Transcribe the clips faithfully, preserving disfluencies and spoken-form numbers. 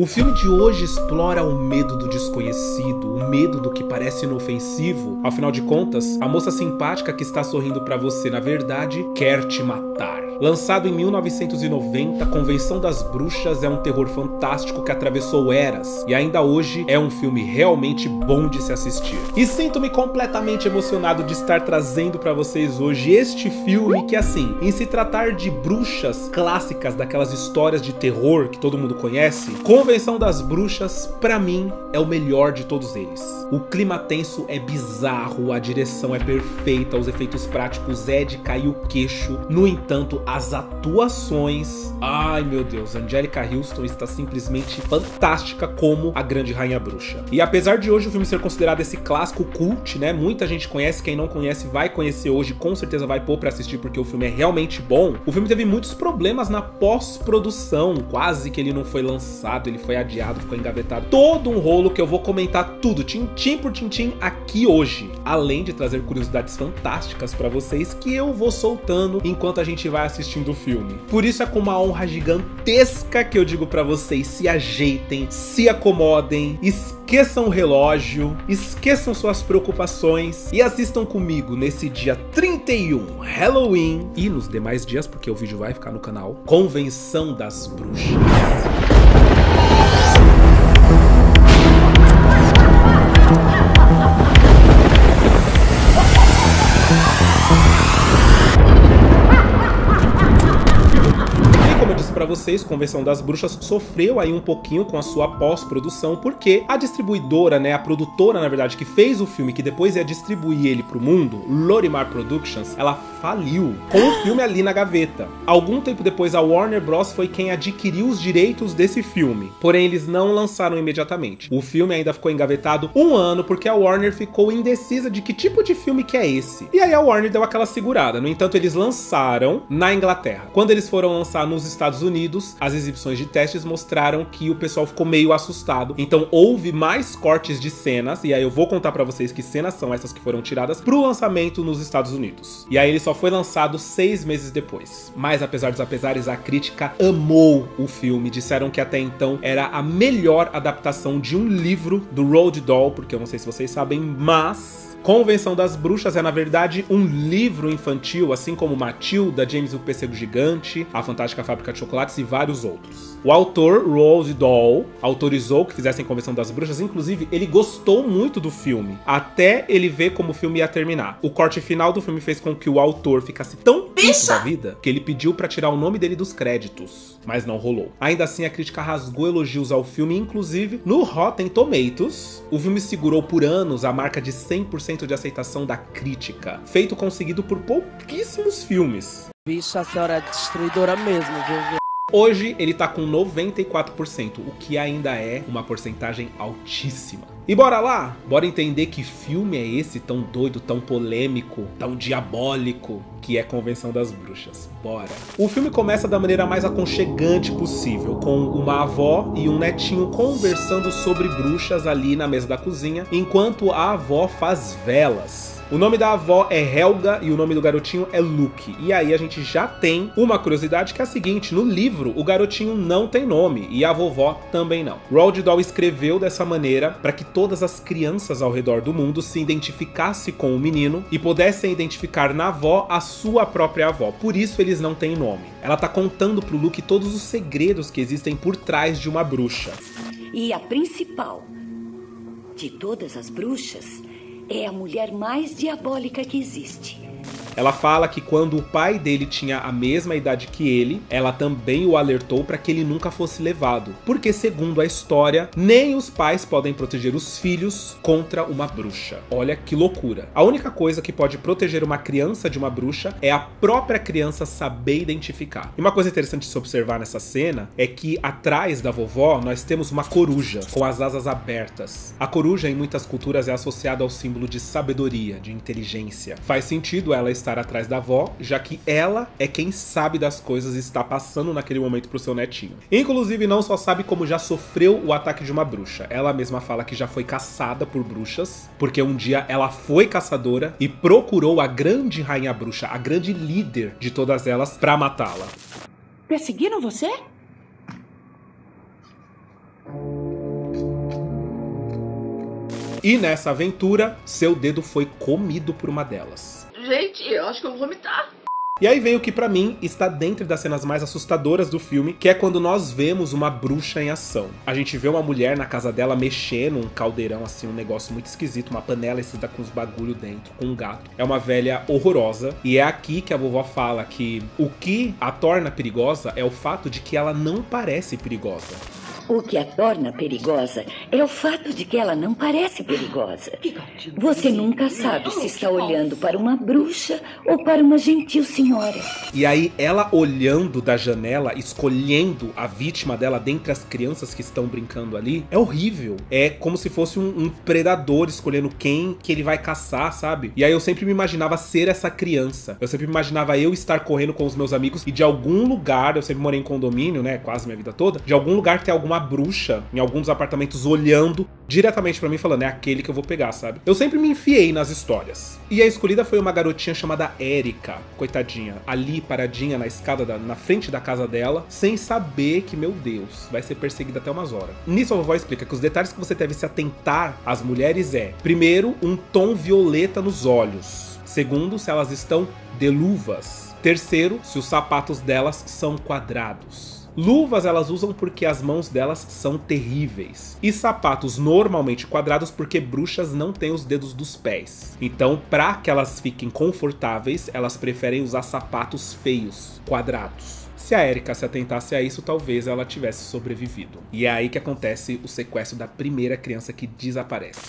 O filme de hoje explora o medo do desconhecido, o medo do que parece inofensivo. Afinal de contas, a moça simpática que está sorrindo para você, na verdade, quer te matar. Lançado em mil novecentos e noventa, Convenção das Bruxas é um terror fantástico que atravessou eras, e ainda hoje é um filme realmente bom de se assistir. E sinto-me completamente emocionado de estar trazendo para vocês hoje este filme que, assim, em se tratar de bruxas clássicas, daquelas histórias de terror que todo mundo conhece, Convenção das Bruxas, pra mim, é o melhor de todos eles. O clima tenso é bizarro, a direção é perfeita, os efeitos práticos é de cair o queixo. No entanto, as atuações... Ai, meu Deus, Anjelica Huston está simplesmente fantástica como a grande rainha bruxa. E apesar de hoje o filme ser considerado esse clássico cult, né? Muita gente conhece, quem não conhece vai conhecer hoje, com certeza vai pôr pra assistir porque o filme é realmente bom. O filme teve muitos problemas na pós-produção, quase que ele não foi lançado, ele foi adiado, ficou engavetado. Todo um rolo que eu vou comentar tudo, tintim por tintim, aqui hoje. Além de trazer curiosidades fantásticas pra vocês que eu vou soltando enquanto a gente vai assistindo o filme. Por isso é com uma honra gigantesca que eu digo pra vocês: se ajeitem, se acomodem, esqueçam o relógio, esqueçam suas preocupações e assistam comigo nesse dia trinta e um, Halloween, e nos demais dias, porque o vídeo vai ficar no canal, Convenção das Bruxas. Vocês, Convenção das Bruxas sofreu aí um pouquinho com a sua pós-produção, porque a distribuidora, né, a produtora, na verdade, que fez o filme, que depois ia distribuir ele pro mundo, Lorimar Productions, ela faliu com o filme ali na gaveta. Algum tempo depois, a Warner Bros. Foi quem adquiriu os direitos desse filme, porém eles não lançaram imediatamente. O filme ainda ficou engavetado um ano, porque a Warner ficou indecisa de que tipo de filme que é esse. E aí a Warner deu aquela segurada. No entanto, eles lançaram na Inglaterra. Quando eles foram lançar nos Estados Unidos, as exibições de testes mostraram que o pessoal ficou meio assustado, então houve mais cortes de cenas, e aí eu vou contar pra vocês que cenas são essas que foram tiradas pro lançamento nos Estados Unidos. E aí ele só foi lançado seis meses depois. Mas apesar dos apesares, a crítica amou o filme, disseram que até então era a melhor adaptação de um livro do Roald Dahl, porque eu não sei se vocês sabem, mas... Convenção das Bruxas é, na verdade, um livro infantil, assim como Matilda, James e o Pêssego Gigante, A Fantástica Fábrica de Chocolates e vários outros. O autor, Roald Dahl, autorizou que fizessem Convenção das Bruxas, inclusive ele gostou muito do filme, até ele ver como o filme ia terminar. O corte final do filme fez com que o autor ficasse tão puto da vida que ele pediu pra tirar o nome dele dos créditos, mas não rolou. Ainda assim, a crítica rasgou elogios ao filme, inclusive no Rotten Tomatoes. O filme segurou por anos a marca de cem por cento de aceitação da crítica, feito conseguido por pouquíssimos filmes. Bicho, a senhora é destruidora mesmo, viu? Hoje ele tá com noventa e quatro por cento, o que ainda é uma porcentagem altíssima. E bora lá? Bora entender que filme é esse tão doido, tão polêmico, tão diabólico, que é Convenção das Bruxas. Bora! O filme começa da maneira mais aconchegante possível, com uma avó e um netinho conversando sobre bruxas ali na mesa da cozinha, enquanto a avó faz velas. O nome da avó é Helga e o nome do garotinho é Luke. E aí a gente já tem uma curiosidade que é a seguinte: no livro, o garotinho não tem nome e a vovó também não. Roald Dahl escreveu dessa maneira para que todas as crianças ao redor do mundo se identificassem com o menino e pudessem identificar na avó a sua própria avó. Por isso eles não têm nome. Ela tá contando pro Luke todos os segredos que existem por trás de uma bruxa. E a principal de todas as bruxas é a mulher mais diabólica que existe. Ela fala que quando o pai dele tinha a mesma idade que ele, ela também o alertou para que ele nunca fosse levado, porque, segundo a história, nem os pais podem proteger os filhos contra uma bruxa. Olha que loucura. A única coisa que pode proteger uma criança de uma bruxa é a própria criança saber identificar. E uma coisa interessante de se observar nessa cena é que atrás da vovó nós temos uma coruja com as asas abertas. A coruja em muitas culturas é associada ao símbolo de sabedoria, de inteligência. Faz sentido ela estar atrás da avó, já que ela é quem sabe das coisas e está passando naquele momento pro seu netinho. Inclusive, não só sabe como já sofreu o ataque de uma bruxa. Ela mesma fala que já foi caçada por bruxas, porque um dia ela foi caçadora e procurou a grande rainha bruxa, a grande líder de todas elas, pra matá-la. Perseguiram você? E nessa aventura, seu dedo foi comido por uma delas. Gente, eu acho que eu vou vomitar. E aí vem o que pra mim está dentro das cenas mais assustadoras do filme, que é quando nós vemos uma bruxa em ação. A gente vê uma mulher na casa dela mexendo um caldeirão assim, um negócio muito esquisito, uma panela esquisita com uns bagulho dentro, com um gato. É uma velha horrorosa, e é aqui que a vovó fala que o que a torna perigosa é o fato de que ela não parece perigosa. O que a torna perigosa é o fato de que ela não parece perigosa. Você nunca sabe se está olhando para uma bruxa ou para uma gentil senhora. E aí ela olhando da janela, escolhendo a vítima dela dentre as crianças que estão brincando ali, é horrível. É como se fosse um, um predador escolhendo quem que ele vai caçar, sabe? E aí eu sempre me imaginava ser essa criança. Eu sempre me imaginava eu estar correndo com os meus amigos e de algum lugar, eu sempre morei em condomínio, né, quase minha vida toda, de algum lugar tem alguma bruxa em alguns apartamentos olhando diretamente pra mim falando, é aquele que eu vou pegar, sabe? Eu sempre me enfiei nas histórias. E a escolhida foi uma garotinha chamada Érica, coitadinha, ali paradinha na escada, da, na frente da casa dela, sem saber que, meu Deus, vai ser perseguida até umas horas. Nisso a vovó explica que os detalhes que você deve se atentar às mulheres é, primeiro, um tom violeta nos olhos. Segundo, se elas estão de luvas. Terceiro, se os sapatos delas são quadrados. Luvas elas usam porque as mãos delas são terríveis. E sapatos normalmente quadrados porque bruxas não têm os dedos dos pés. Então, pra que elas fiquem confortáveis, elas preferem usar sapatos feios, quadrados. Se a Érica se atentasse a isso, talvez ela tivesse sobrevivido. E é aí que acontece o sequestro da primeira criança que desaparece.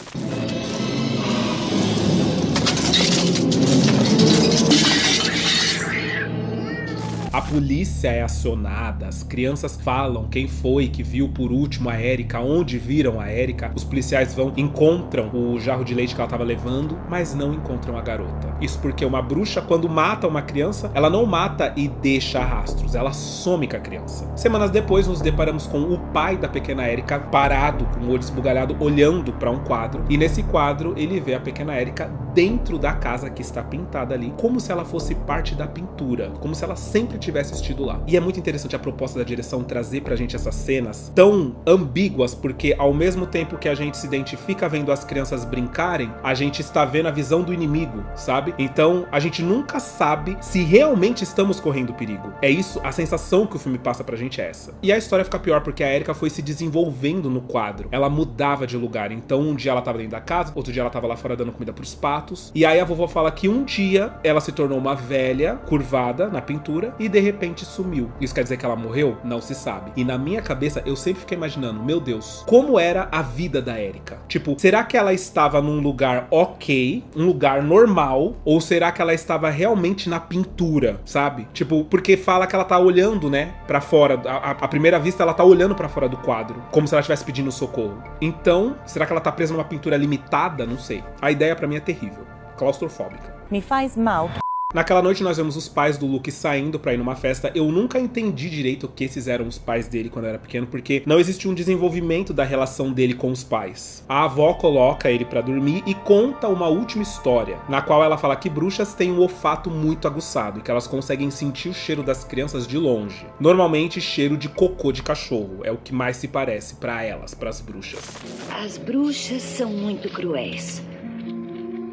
A polícia é acionada, as crianças falam quem foi que viu por último a Érica, onde viram a Érica. Os policiais vão, encontram o jarro de leite que ela estava levando, mas não encontram a garota. Isso porque uma bruxa, quando mata uma criança, ela não mata e deixa rastros, ela some com a criança. Semanas depois, nos deparamos com o pai da pequena Érica parado, com o olho esbugalhado, olhando para um quadro. E nesse quadro, ele vê a pequena Érica dentro da casa que está pintada ali, como se ela fosse parte da pintura, como se ela sempre tivesse assistido lá. E é muito interessante a proposta da direção trazer pra gente essas cenas tão ambíguas, porque ao mesmo tempo que a gente se identifica vendo as crianças brincarem, a gente está vendo a visão do inimigo, sabe? Então a gente nunca sabe se realmente estamos correndo perigo. É isso, a sensação que o filme passa pra gente é essa. E a história fica pior porque a Érica foi se desenvolvendo no quadro. Ela mudava de lugar, então um dia ela tava dentro da casa, outro dia ela tava lá fora dando comida pros patos, e aí a vovó fala que um dia ela se tornou uma velha, curvada na pintura, e de repente sumiu. Isso quer dizer que ela morreu? Não se sabe. E na minha cabeça, eu sempre fiquei imaginando, meu Deus, como era a vida da Érica? Tipo, será que ela estava num lugar ok, um lugar normal, ou será que ela estava realmente na pintura, sabe? Tipo, porque fala que ela tá olhando, né, pra fora, a, a primeira vista ela tá olhando pra fora do quadro, como se ela estivesse pedindo socorro. Então, será que ela tá presa numa pintura limitada? Não sei. A ideia pra mim é terrível, claustrofóbica. Me faz mal. Naquela noite nós vemos os pais do Luke saindo pra ir numa festa. Eu nunca entendi direito que esses eram os pais dele quando eu era pequeno, porque não existia um desenvolvimento da relação dele com os pais. A avó coloca ele pra dormir e conta uma última história, na qual ela fala que bruxas têm um olfato muito aguçado e que elas conseguem sentir o cheiro das crianças de longe. Normalmente cheiro de cocô de cachorro, é o que mais se parece pra elas, pras bruxas. As bruxas são muito cruéis.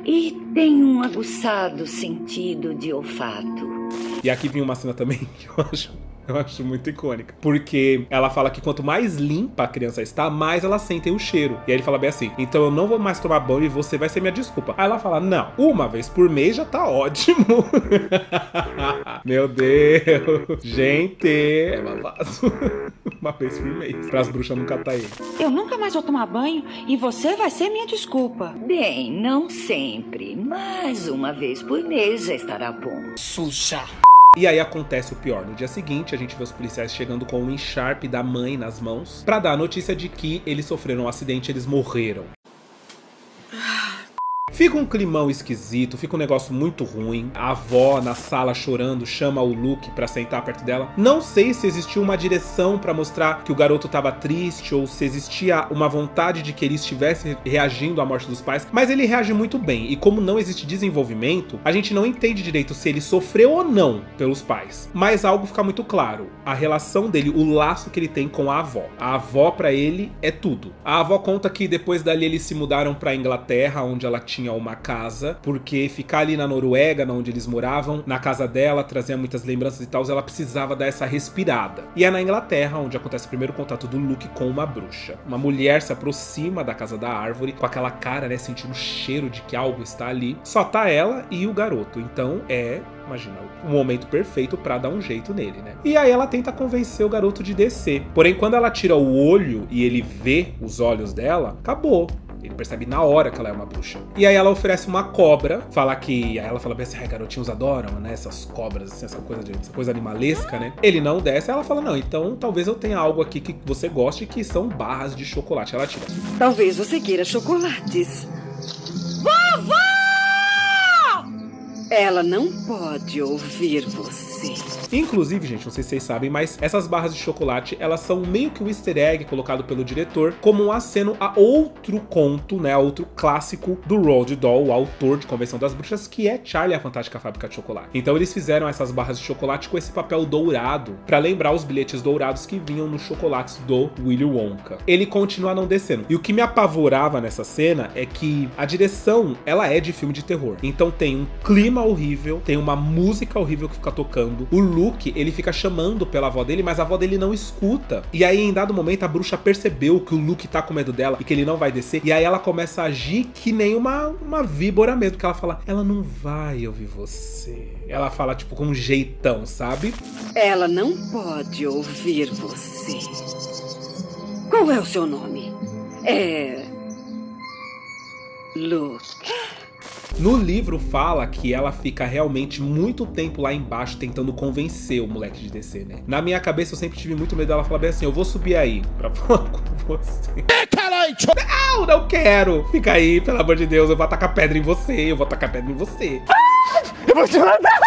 E tem um aguçado sentido de olfato. E aqui vem uma cena também que eu acho, eu acho muito icônica. Porque ela fala que quanto mais limpa a criança está, mais ela sente o cheiro. E aí ele fala bem assim, então eu não vou mais tomar banho e você vai ser minha desculpa. Aí ela fala, não, uma vez por mês já tá ótimo. Meu Deus. Gente, é babaço. Uma vez por mês. Pras bruxas nunca tá aí. Eu nunca mais vou tomar banho e você vai ser minha desculpa. Bem, não sempre, mas uma vez por mês já estará bom. Suja. E aí acontece o pior. No dia seguinte, a gente vê os policiais chegando com um encharpe da mãe nas mãos pra dar a notícia de que eles sofreram um acidente e eles morreram. Fica um climão esquisito, fica um negócio muito ruim. A avó na sala chorando chama o Luke pra sentar perto dela. Não sei se existiu uma direção pra mostrar que o garoto tava triste ou se existia uma vontade de que ele estivesse reagindo à morte dos pais, mas ele reage muito bem. E como não existe desenvolvimento, a gente não entende direito se ele sofreu ou não pelos pais. Mas algo fica muito claro: a relação dele, o laço que ele tem com a avó. A avó pra ele é tudo. A avó conta que depois dali eles se mudaram pra Inglaterra, onde ela tinha uma casa, porque ficar ali na Noruega, onde eles moravam, na casa dela, trazia muitas lembranças e tal, ela precisava dar essa respirada. E é na Inglaterra onde acontece o primeiro contato do Luke com uma bruxa. Uma mulher se aproxima da casa da árvore, com aquela cara, né, sentindo o cheiro de que algo está ali. Só tá ela e o garoto, então é... imagina, o momento perfeito pra dar um jeito nele, né? E aí ela tenta convencer o garoto de descer. Porém, quando ela tira o olho e ele vê os olhos dela, acabou. Ele percebe na hora que ela é uma bruxa. E aí ela oferece uma cobra, fala que... aí ela fala bem assim, ai, garotinhos adoram, né? Essas cobras, assim, essa coisa, de, essa coisa animalesca, né? Ele não desce, ela fala, não, então talvez eu tenha algo aqui que você goste, que são barras de chocolate. Ela tira. Talvez você queira chocolates. Vovó! Ela não pode ouvir você. Inclusive, gente, não sei se vocês sabem, mas essas barras de chocolate, elas são meio que um easter egg colocado pelo diretor como um aceno a outro conto, né, a outro clássico do Roald Dahl, o autor de Convenção das Bruxas, que é Charlie, a Fantástica Fábrica de Chocolate. Então eles fizeram essas barras de chocolate com esse papel dourado, pra lembrar os bilhetes dourados que vinham nos chocolates do Willy Wonka. Ele continua não descendo. E o que me apavorava nessa cena é que a direção, ela é de filme de terror. Então tem um clima horrível, tem uma música horrível que fica tocando. O Luke, ele fica chamando pela avó dele, mas a avó dele não escuta. E aí, em dado momento, a bruxa percebeu que o Luke tá com medo dela e que ele não vai descer. E aí ela começa a agir que nem uma, uma víbora mesmo, que ela fala, ela não vai ouvir você. Ela fala, tipo, com um jeitão, sabe? Ela não pode ouvir você. Qual é o seu nome? É... Luke... No livro fala que ela fica realmente muito tempo lá embaixo tentando convencer o moleque de descer, né? Na minha cabeça eu sempre tive muito medo dela falar bem assim, eu vou subir aí pra falar com você. Não, não quero! Fica aí, pelo amor de Deus, eu vou atacar pedra em você, eu vou atacar pedra em você. Eu vou te matar!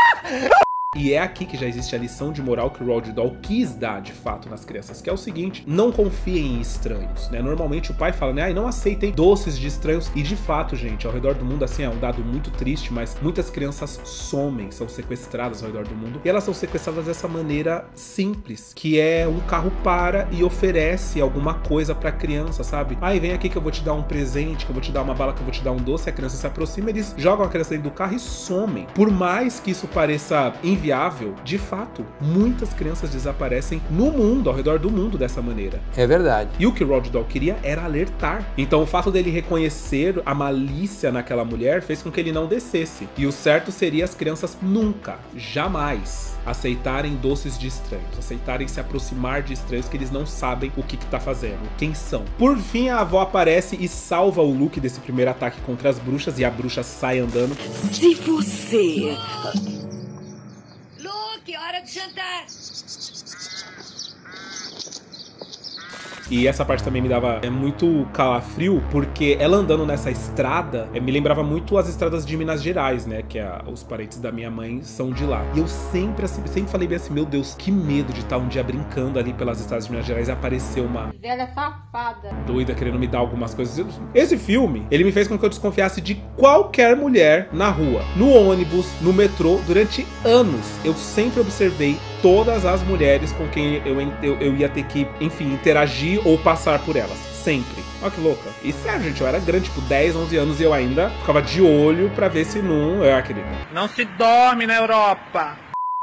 E é aqui que já existe a lição de moral que o Roald Dahl quis dar, de fato, nas crianças, que é o seguinte, não confiem em estranhos, né? Normalmente o pai fala, né, ai, não aceitem doces de estranhos, e de fato, gente, ao redor do mundo, assim, é um dado muito triste, mas muitas crianças somem, são sequestradas ao redor do mundo, e elas são sequestradas dessa maneira simples, que é um carro para e oferece alguma coisa pra criança, sabe? Ai, vem aqui que eu vou te dar um presente, que eu vou te dar uma bala, que eu vou te dar um doce, a criança se aproxima, eles jogam a criança dentro do carro e somem. Por mais que isso pareça inviável, de fato, muitas crianças desaparecem no mundo, ao redor do mundo, dessa maneira. É verdade. E o que o Roald Dahl queria era alertar. Então o fato dele reconhecer a malícia naquela mulher fez com que ele não descesse. E o certo seria as crianças nunca, jamais, aceitarem doces de estranhos, aceitarem se aproximar de estranhos que eles não sabem o que que tá fazendo, quem são. Por fim, a avó aparece e salva o Luke desse primeiro ataque contra as bruxas e a bruxa sai andando. Se você... hora de jantar! E essa parte também me dava é, muito calafrio, porque ela andando nessa estrada, é, me lembrava muito as estradas de Minas Gerais, né? Que a, os parentes da minha mãe são de lá. E eu sempre, assim, sempre falei bem assim, meu Deus, que medo de estar um dia brincando ali pelas estradas de Minas Gerais e aparecer uma... velha safada. Doida, querendo me dar algumas coisas. Esse filme, ele me fez com que eu desconfiasse de qualquer mulher na rua, no ônibus, no metrô. Durante anos, eu sempre observei todas as mulheres com quem eu, eu, eu ia ter que, enfim, interagir ou passar por elas, sempre. Olha que louca. E sério, gente, eu era grande, tipo dez, onze anos, e eu ainda ficava de olho pra ver se não... é aquele... não se dorme na Europa!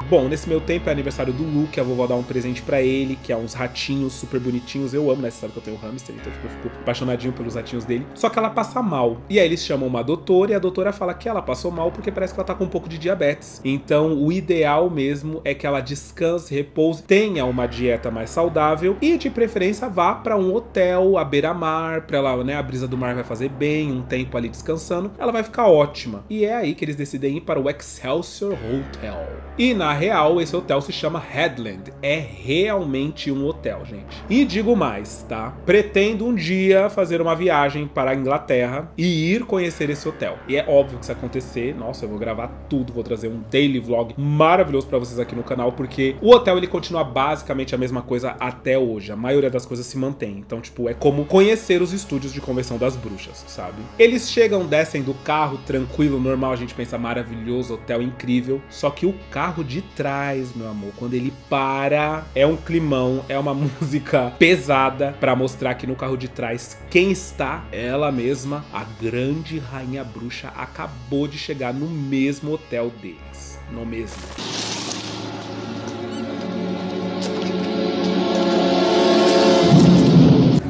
Bom, nesse meu tempo é aniversário do Luke, a vovó dá um presente pra ele, que é uns ratinhos super bonitinhos. Eu amo, né? Você sabe que eu tenho um hamster, então tipo, eu fico apaixonadinho pelos ratinhos dele. Só que ela passa mal. E aí eles chamam uma doutora e a doutora fala que ela passou mal porque parece que ela tá com um pouco de diabetes. Então o ideal mesmo é que ela descanse, repouse, tenha uma dieta mais saudável e de preferência vá pra um hotel à beira-mar, pra ela, né? A brisa do mar vai fazer bem, um tempo ali descansando. Ela vai ficar ótima. E é aí que eles decidem ir para o Excelsior Hotel. E na real, esse hotel se chama Headland. É realmente um hotel, gente. E digo mais, tá? Pretendo um dia fazer uma viagem para a Inglaterra e ir conhecer esse hotel. E é óbvio que isso acontecer, nossa, eu vou gravar tudo, vou trazer um daily vlog maravilhoso pra vocês aqui no canal, porque o hotel, ele continua basicamente a mesma coisa até hoje. A maioria das coisas se mantém. Então, tipo, é como conhecer os estúdios de Convenção das Bruxas, sabe? Eles chegam, descem do carro, tranquilo, normal, a gente pensa, maravilhoso, hotel incrível. Só que o carro de trás, meu amor, quando ele para, é um climão, é uma música pesada pra mostrar que no carro de trás quem está? Ela mesma, a grande rainha bruxa, acabou de chegar no mesmo hotel deles. No mesmo.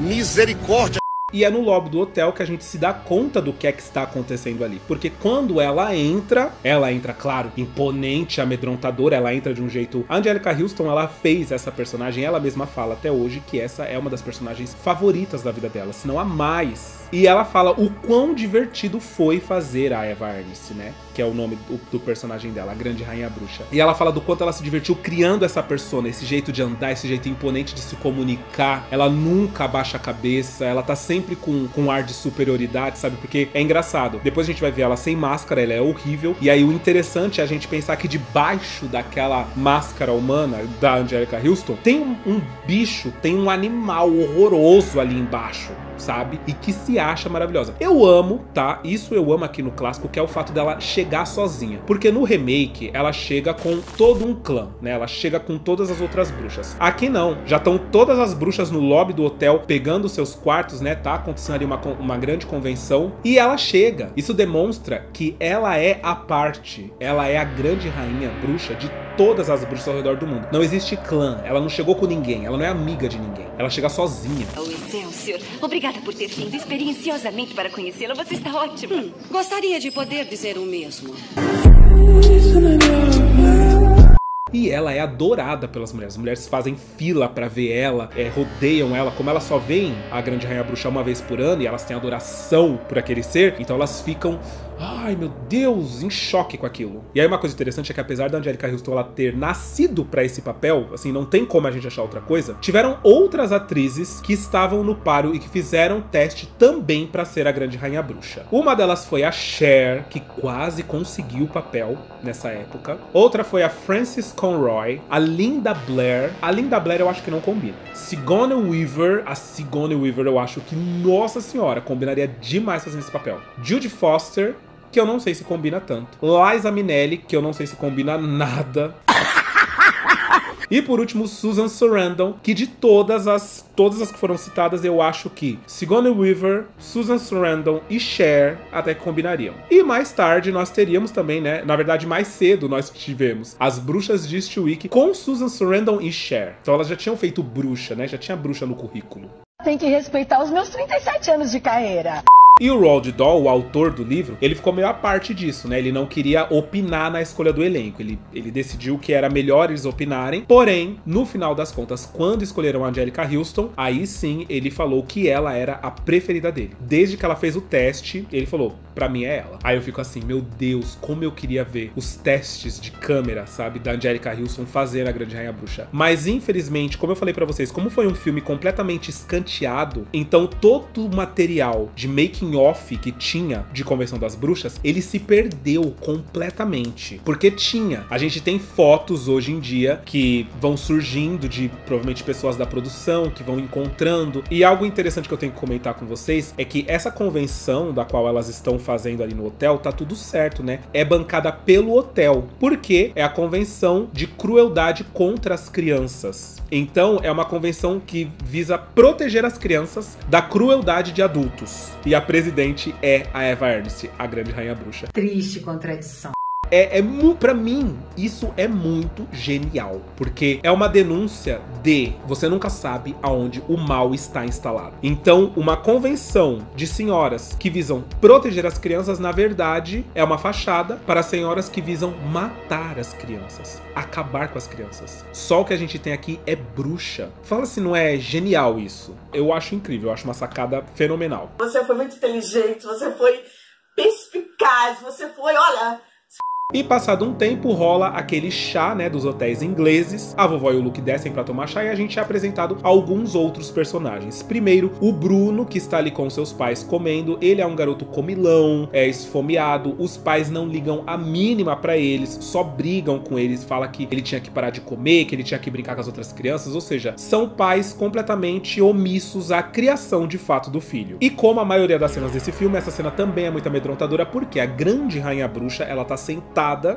Misericórdia! E é no lobby do hotel que a gente se dá conta do que é que está acontecendo ali. Porque quando ela entra, ela entra, claro, imponente, amedrontadora, ela entra de um jeito... A Anjelica Huston, ela fez essa personagem, ela mesma fala até hoje que essa é uma das personagens favoritas da vida dela, se não a mais. E ela fala o quão divertido foi fazer a Eva Ernst, né? Que é o nome do, do personagem dela, a grande rainha bruxa. E ela fala do quanto ela se divertiu criando essa persona, esse jeito de andar, esse jeito imponente de se comunicar. Ela nunca abaixa a cabeça, ela tá sempre... sempre com, com um ar de superioridade, sabe? Porque é engraçado. Depois a gente vai ver ela sem máscara, ela é horrível. E aí o interessante é a gente pensar que debaixo daquela máscara humana da Anjelica Huston, tem um, um bicho, tem um animal horroroso ali embaixo, sabe? E que se acha maravilhosa. Eu amo, tá? Isso eu amo aqui no clássico, que é o fato dela chegar sozinha. Porque no remake, ela chega com todo um clã, né? Ela chega com todas as outras bruxas. Aqui não. Já estão todas as bruxas no lobby do hotel, pegando seus quartos, né? Tá acontecendo ali uma, uma grande convenção. E ela chega. Isso demonstra que ela é a parte. Ela é a grande rainha bruxa de todas as bruxas ao redor do mundo. Não existe clã. Ela não chegou com ninguém. Ela não é amiga de ninguém. Ela chega sozinha. Oh, Excelsior. Obrigada. Obrigada por ter vindo experienciosamente para conhecê-la. Você está ótima. Hum, gostaria de poder dizer o mesmo. E ela é adorada pelas mulheres. As mulheres fazem fila pra ver ela, é, rodeiam ela. Como elas só veem a grande rainha bruxa uma vez por ano e elas têm adoração por aquele ser, então elas ficam... Ai, meu Deus, em choque com aquilo. E aí uma coisa interessante é que apesar da Anjelica Huston ela ter nascido pra esse papel, assim, não tem como a gente achar outra coisa, tiveram outras atrizes que estavam no páreo e que fizeram teste também pra ser a grande rainha bruxa. Uma delas foi a Cher, que quase conseguiu o papel nessa época. Outra foi a Frances Conroy, a Linda Blair. A Linda Blair eu acho que não combina. Sigourney Weaver, a Sigourney Weaver eu acho que, nossa senhora, combinaria demais fazendo esse papel. Jodie Foster, que eu não sei se combina tanto. Liza Minelli, que eu não sei se combina nada. E por último, Susan Sarandon, que de todas as, todas as que foram citadas, eu acho que Sigourney Weaver, Susan Sarandon e Cher até que combinariam. E mais tarde nós teríamos também, né, na verdade mais cedo nós tivemos as Bruxas de Eastwick com Susan Sarandon e Cher. Então elas já tinham feito bruxa, né, já tinha bruxa no currículo. Tem que respeitar os meus trinta e sete anos de carreira. E o Roald Dahl, o autor do livro, ele ficou meio à parte disso, né? Ele não queria opinar na escolha do elenco. Ele, ele decidiu que era melhor eles opinarem. Porém, no final das contas, quando escolheram a Anjelica Huston, aí sim ele falou que ela era a preferida dele. Desde que ela fez o teste, ele falou, pra mim é ela. Aí eu fico assim, meu Deus, como eu queria ver os testes de câmera, sabe? Da Anjelica Huston fazendo a Grande Rainha Bruxa. Mas, infelizmente, como eu falei pra vocês, como foi um filme completamente escanteado, então todo o material de making off que tinha de Convenção das Bruxas, ele se perdeu completamente. Porque tinha. A gente tem fotos hoje em dia que vão surgindo de, provavelmente, pessoas da produção, que vão encontrando. E algo interessante que eu tenho que comentar com vocês é que essa convenção da qual elas estão fazendo ali no hotel, tá tudo certo, né? É bancada pelo hotel. Porque é a convenção de crueldade contra as crianças. Então, é uma convenção que visa proteger as crianças da crueldade de adultos. E a presidente é a Eva Ernst, a grande rainha bruxa. Triste contradição. É, é pra mim, isso é muito genial. Porque é uma denúncia de você nunca sabe aonde o mal está instalado. Então, uma convenção de senhoras que visam proteger as crianças, na verdade, é uma fachada para senhoras que visam matar as crianças. Acabar com as crianças. Só o que a gente tem aqui é bruxa. Fala se não é genial isso. Eu acho incrível, eu acho uma sacada fenomenal. Você foi muito inteligente, você foi perspicaz, você foi, olha... E passado um tempo rola aquele chá, né, dos hotéis ingleses. A vovó e o Luke descem pra tomar chá e a gente é apresentado alguns outros personagens. Primeiro, o Bruno, que está ali com seus pais comendo. Ele é um garoto comilão, é esfomeado. Os pais não ligam a mínima pra eles, só brigam com eles. Fala que ele tinha que parar de comer, que ele tinha que brincar com as outras crianças. Ou seja, são pais completamente omissos à criação de fato do filho. E como a maioria das cenas desse filme, essa cena também é muito amedrontadora, porque a grande rainha bruxa, ela tá sentada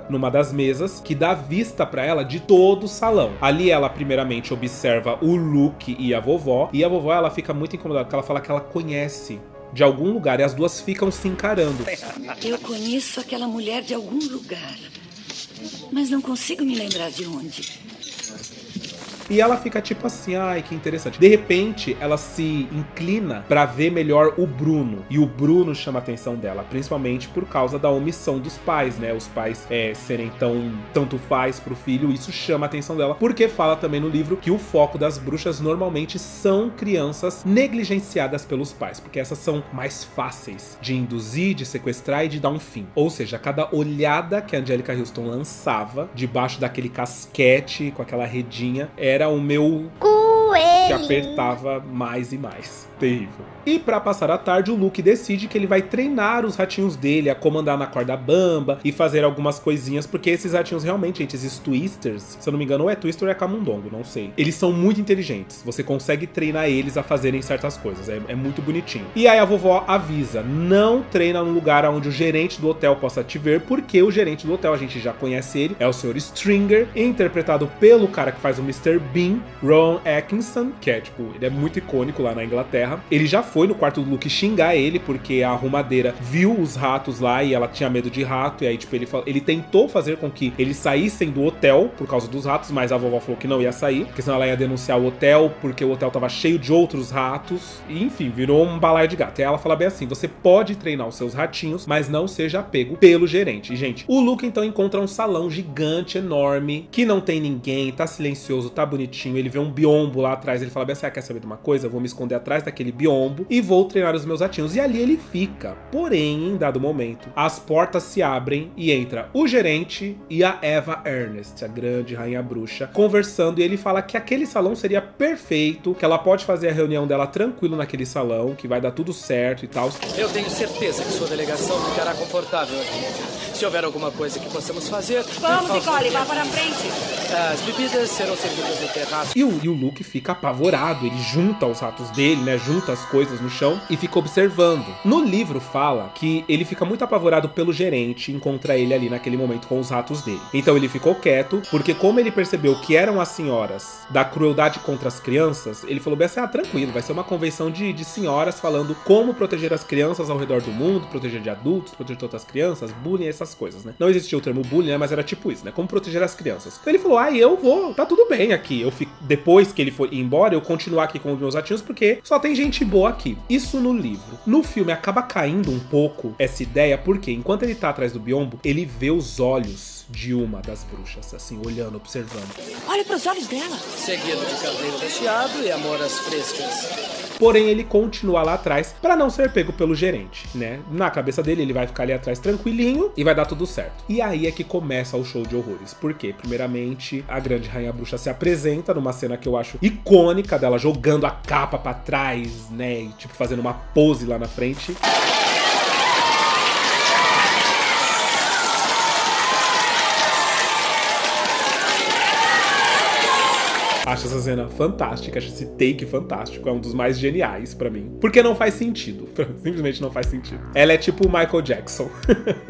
numa das mesas que dá vista pra ela de todo o salão. Ali ela primeiramente observa o Luke e a vovó, e a vovó ela fica muito incomodada porque ela fala que ela conhece de algum lugar, e as duas ficam se encarando. Eu conheço aquela mulher de algum lugar, mas não consigo me lembrar de onde. E ela fica tipo assim, ai, que interessante. De repente, ela se inclina pra ver melhor o Bruno. E o Bruno chama a atenção dela, principalmente por causa da omissão dos pais, né? Os pais é, serem tão tanto faz pro filho, isso chama a atenção dela. Porque fala também no livro que o foco das bruxas normalmente são crianças negligenciadas pelos pais. Porque essas são mais fáceis de induzir, de sequestrar e de dar um fim. Ou seja, cada olhada que a Anjelica Huston lançava, debaixo daquele casquete, com aquela redinha, era... Era o meu coelho que apertava mais e mais. Terrível. E pra passar a tarde, o Luke decide que ele vai treinar os ratinhos dele a comandar na corda bamba e fazer algumas coisinhas, porque esses ratinhos realmente, gente, esses twisters, se eu não me engano, ou é twister ou é camundongo, não sei. Eles são muito inteligentes, você consegue treinar eles a fazerem certas coisas, é, é muito bonitinho. E aí a vovó avisa, não treina num lugar onde o gerente do hotel possa te ver, porque o gerente do hotel, a gente já conhece ele, é o senhor Stringer, interpretado pelo cara que faz o mister Bean, Rowan Atkinson, que é tipo, ele é muito icônico lá na Inglaterra. Ele já foi no quarto do Luke xingar ele, porque a arrumadeira viu os ratos lá e ela tinha medo de rato, e aí tipo, ele, ele tentou fazer com que eles saíssem do hotel por causa dos ratos, mas a vovó falou que não ia sair, porque senão ela ia denunciar o hotel, porque o hotel tava cheio de outros ratos, e enfim, virou um balaio de gato. E ela fala bem assim, você pode treinar os seus ratinhos, mas não seja pego pelo gerente. E gente, o Luke então encontra um salão gigante, enorme, que não tem ninguém, tá silencioso, tá bonitinho, ele vê um biombo lá atrás, ele fala bem assim, ah, quer saber de uma coisa? Eu vou me esconder atrás daquele biombo e vou treinar os meus ratinhos. E ali ele fica. Porém, em dado momento, as portas se abrem e entra o gerente e a Eva Ernst, a grande rainha bruxa, conversando, e ele fala que aquele salão seria perfeito, que ela pode fazer a reunião dela tranquilo naquele salão, que vai dar tudo certo e tal. Eu tenho certeza que sua delegação ficará confortável aqui. Se houver alguma coisa que possamos fazer... Vamos, Nicole, vá para a frente. As bebidas serão servidas no terraço. E o, e o Luke fica apavorado, ele junta os ratos dele, né, junta as coisas no chão e fica observando. No livro fala que ele fica muito apavorado pelo gerente encontrar ele ali naquele momento com os ratos dele. Então ele ficou quieto, porque como ele percebeu que eram as senhoras da crueldade contra as crianças, ele falou bem assim, ah, tranquilo, vai ser uma convenção de, de senhoras falando como proteger as crianças ao redor do mundo, proteger de adultos, proteger todas as crianças, bullying, essas coisas, né? Não existia o termo bullying, né? Mas era tipo isso, né? Como proteger as crianças. Então ele falou, ah, eu vou, tá tudo bem aqui. Eu fico... Depois que ele for embora, eu continuar aqui com os meus ratinhos, porque só tem gente boa aqui. Isso no livro. No filme acaba caindo um pouco essa ideia, porque enquanto ele tá atrás do biombo, ele vê os olhos de uma das bruxas, assim, olhando, observando. Olha pros olhos dela. Seguido de carneiro recheado e amoras frescas. Porém, ele continua lá atrás pra não ser pego pelo gerente, né? Na cabeça dele, ele vai ficar ali atrás tranquilinho e vai dar tudo certo. E aí é que começa o show de horrores. Por quê? Primeiramente, a grande rainha bruxa se apresenta numa cena que eu acho icônica dela jogando a capa pra trás, né? E tipo, fazendo uma pose lá na frente. Acho essa cena fantástica, acho esse take fantástico, é um dos mais geniais pra mim. Porque não faz sentido, simplesmente não faz sentido. Ela é tipo o Michael Jackson,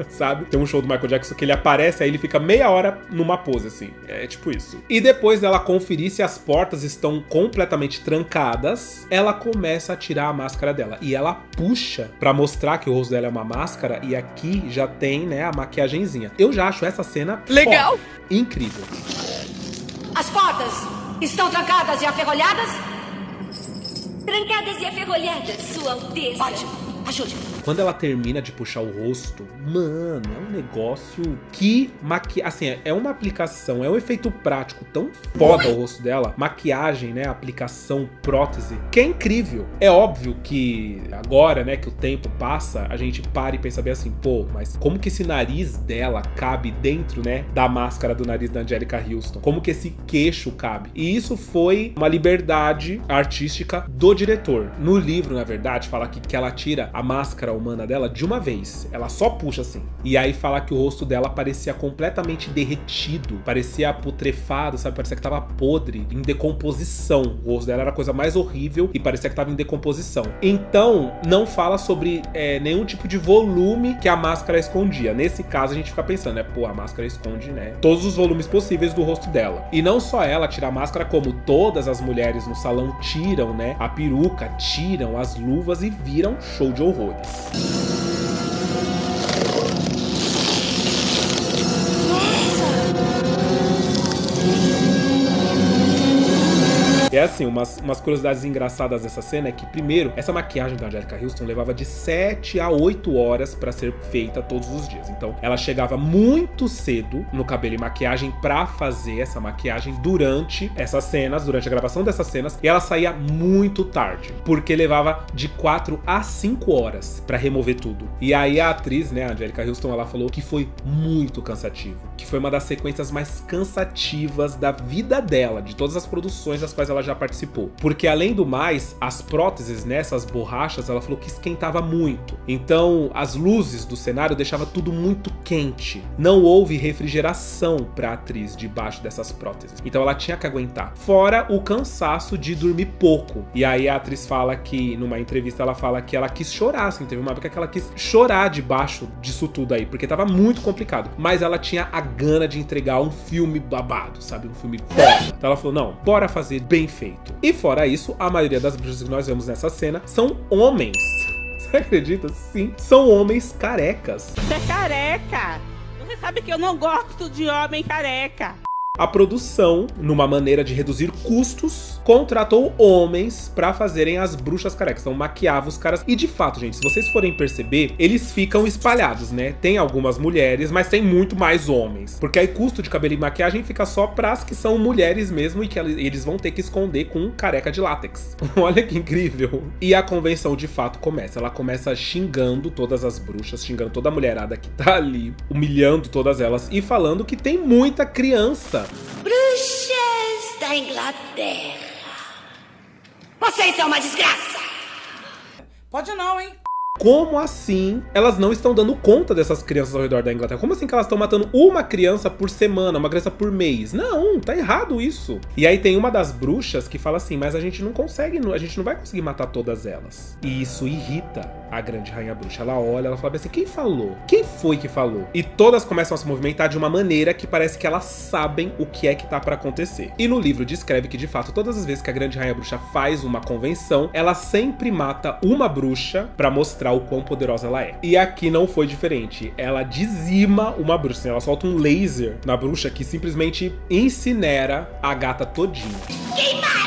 sabe? Tem um show do Michael Jackson que ele aparece, aí ele fica meia hora numa pose, assim. É tipo isso. E depois dela conferir se as portas estão completamente trancadas, ela começa a tirar a máscara dela. E ela puxa pra mostrar que o rosto dela é uma máscara, e aqui já tem, né, a maquiagenzinha. Eu já acho essa cena legal, foda, incrível. As portas... estão trancadas e aferrolhadas? Trancadas e aferrolhadas, Sua Alteza. Ótimo. Ajude. Quando ela termina de puxar o rosto, mano, é um negócio que maqui... assim, é uma aplicação, é um efeito prático tão foda o rosto dela. Maquiagem, né, aplicação, prótese, que é incrível. É óbvio que agora, né, que o tempo passa, a gente para e pensa bem assim, pô, mas como que esse nariz dela cabe dentro, né, da máscara do nariz da Anjelica Huston? Como que esse queixo cabe? E isso foi uma liberdade artística do diretor. No livro, na verdade, fala que, que ela tira a máscara humana dela de uma vez. Ela só puxa assim. E aí fala que o rosto dela parecia completamente derretido, parecia putrefado, sabe? Parecia que tava podre, em decomposição. O rosto dela era a coisa mais horrível e parecia que tava em decomposição. Então, não fala sobre é, nenhum tipo de volume que a máscara escondia. Nesse caso, a gente fica pensando, né? Pô, a máscara esconde, né, todos os volumes possíveis do rosto dela. E não só ela tira a máscara, como todas as mulheres no salão tiram, né, a peruca, tiram as luvas e viram show de horrores. É assim, umas, umas curiosidades engraçadas dessa cena é que, primeiro, essa maquiagem da Anjelica Huston levava de sete a oito horas pra ser feita todos os dias. Então, ela chegava muito cedo no cabelo e maquiagem pra fazer essa maquiagem durante essas cenas, durante a gravação dessas cenas, e ela saía muito tarde, porque levava de quatro a cinco horas pra remover tudo. E aí a atriz, né, a Anjelica Huston, ela falou que foi muito cansativo, que foi uma das sequências mais cansativas da vida dela, de todas as produções das quais ela já participou. Porque, além do mais, as próteses, né, essas borrachas, ela falou que esquentava muito. Então, as luzes do cenário deixavam tudo muito quente. Não houve refrigeração pra atriz debaixo dessas próteses. Então, ela tinha que aguentar. Fora o cansaço de dormir pouco. E aí, a atriz fala que, numa entrevista, ela fala que ela quis chorar, assim, teve uma época que ela quis chorar debaixo disso tudo aí, porque tava muito complicado. Mas ela tinha a gana de entregar um filme babado, sabe? Um filme foda. Então, ela falou, não, bora fazer bem feito. E fora isso, a maioria das bruxas que nós vemos nessa cena são homens. Você acredita? Sim. São homens carecas. Você é careca! Você sabe que eu não gosto de homem careca. A produção, numa maneira de reduzir custos, contratou homens pra fazerem as bruxas carecas. Então maquiava os caras. E de fato, gente, se vocês forem perceber, eles ficam espalhados, né? Tem algumas mulheres, mas tem muito mais homens. Porque aí custo de cabelo e maquiagem fica só pras que são mulheres mesmo e que eles vão ter que esconder com careca de látex. Olha que incrível. E a convenção de fato começa. Ela começa xingando todas as bruxas, xingando toda a mulherada que tá ali, humilhando todas elas e falando que tem muita criança. Bruxas da Inglaterra, vocês são uma desgraça. Pode não, hein? Como assim elas não estão dando conta dessas crianças ao redor da Inglaterra? Como assim que elas estão matando uma criança por semana, uma criança por mês? Não, tá errado isso. E aí tem uma das bruxas que fala assim, mas a gente não consegue, a gente não vai conseguir matar todas elas. E isso irrita a grande rainha bruxa. Ela olha, ela fala assim, quem falou? Quem foi que falou? E todas começam a se movimentar de uma maneira que parece que elas sabem o que é que tá pra acontecer. E no livro descreve que, de fato, todas as vezes que a grande rainha bruxa faz uma convenção, ela sempre mata uma bruxa pra mostrar o quão poderosa ela é. E aqui não foi diferente. Ela dizima uma bruxa. Assim, ela solta um laser na bruxa que simplesmente incinera a gata todinha. Quem mata?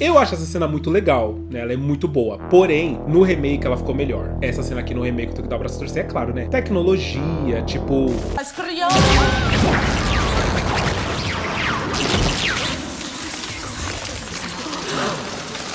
Eu acho essa cena muito legal, né? Ela é muito boa. Porém, no remake ela ficou melhor. Essa cena aqui no remake tem que dar pra se torcer, é claro, né? Tecnologia, tipo... As crianças...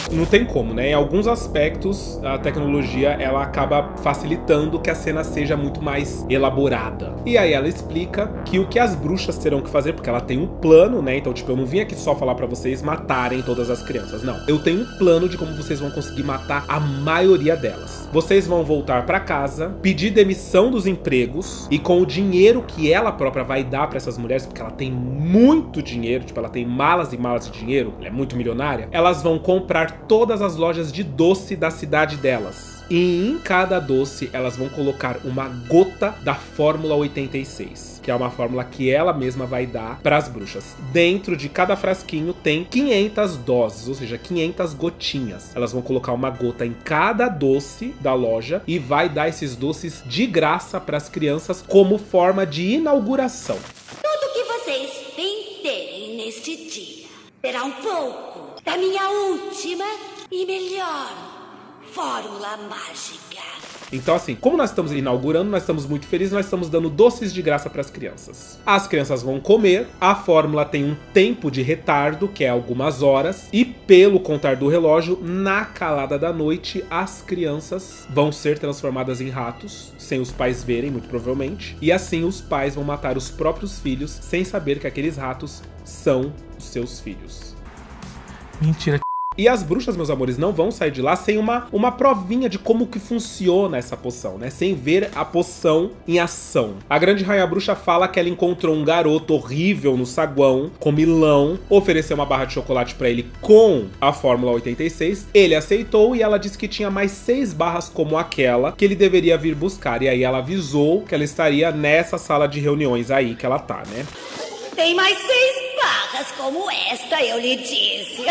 Não tem como, né? Em alguns aspectos, a tecnologia, ela acaba facilitando que a cena seja muito mais elaborada. E aí ela explica que o que as bruxas terão que fazer, porque ela tem um plano, né? Então, tipo, eu não vim aqui só falar pra vocês matarem todas as crianças, não. Eu tenho um plano de como vocês vão conseguir matar a maioria delas. Vocês vão voltar pra casa, pedir demissão dos empregos, e com o dinheiro que ela própria vai dar pra essas mulheres, porque ela tem muito dinheiro, tipo, ela tem malas e malas de dinheiro, ela é muito milionária, elas vão comprar todas as lojas de doce da cidade delas. E em cada doce elas vão colocar uma gota da Fórmula oitenta e seis, que é uma fórmula que ela mesma vai dar para as bruxas. Dentro de cada frasquinho tem quinhentas doses, ou seja, quinhentas gotinhas. Elas vão colocar uma gota em cada doce da loja e vai dar esses doces de graça para as crianças como forma de inauguração. Tudo que vocês venderem neste dia Será um pouco da minha última e melhor fórmula mágica. Então, assim, como nós estamos inaugurando, nós estamos muito felizes, nós estamos dando doces de graça para as crianças. As crianças vão comer, a fórmula tem um tempo de retardo, que é algumas horas, e pelo contar do relógio, na calada da noite, as crianças vão ser transformadas em ratos, sem os pais verem, muito provavelmente, e assim os pais vão matar os próprios filhos, sem saber que aqueles ratos são os seus filhos. Mentira. E as bruxas, meus amores, não vão sair de lá sem uma, uma provinha de como que funciona essa poção, né? Sem ver a poção em ação. A grande rainha bruxa fala que ela encontrou um garoto horrível no saguão, comilão, ofereceu uma barra de chocolate pra ele com a Fórmula oitenta e seis. Ele aceitou e ela disse que tinha mais seis barras como aquela que ele deveria vir buscar. E aí ela avisou que ela estaria nessa sala de reuniões aí que ela tá, né? Tem mais seis barras como esta, eu lhe disse.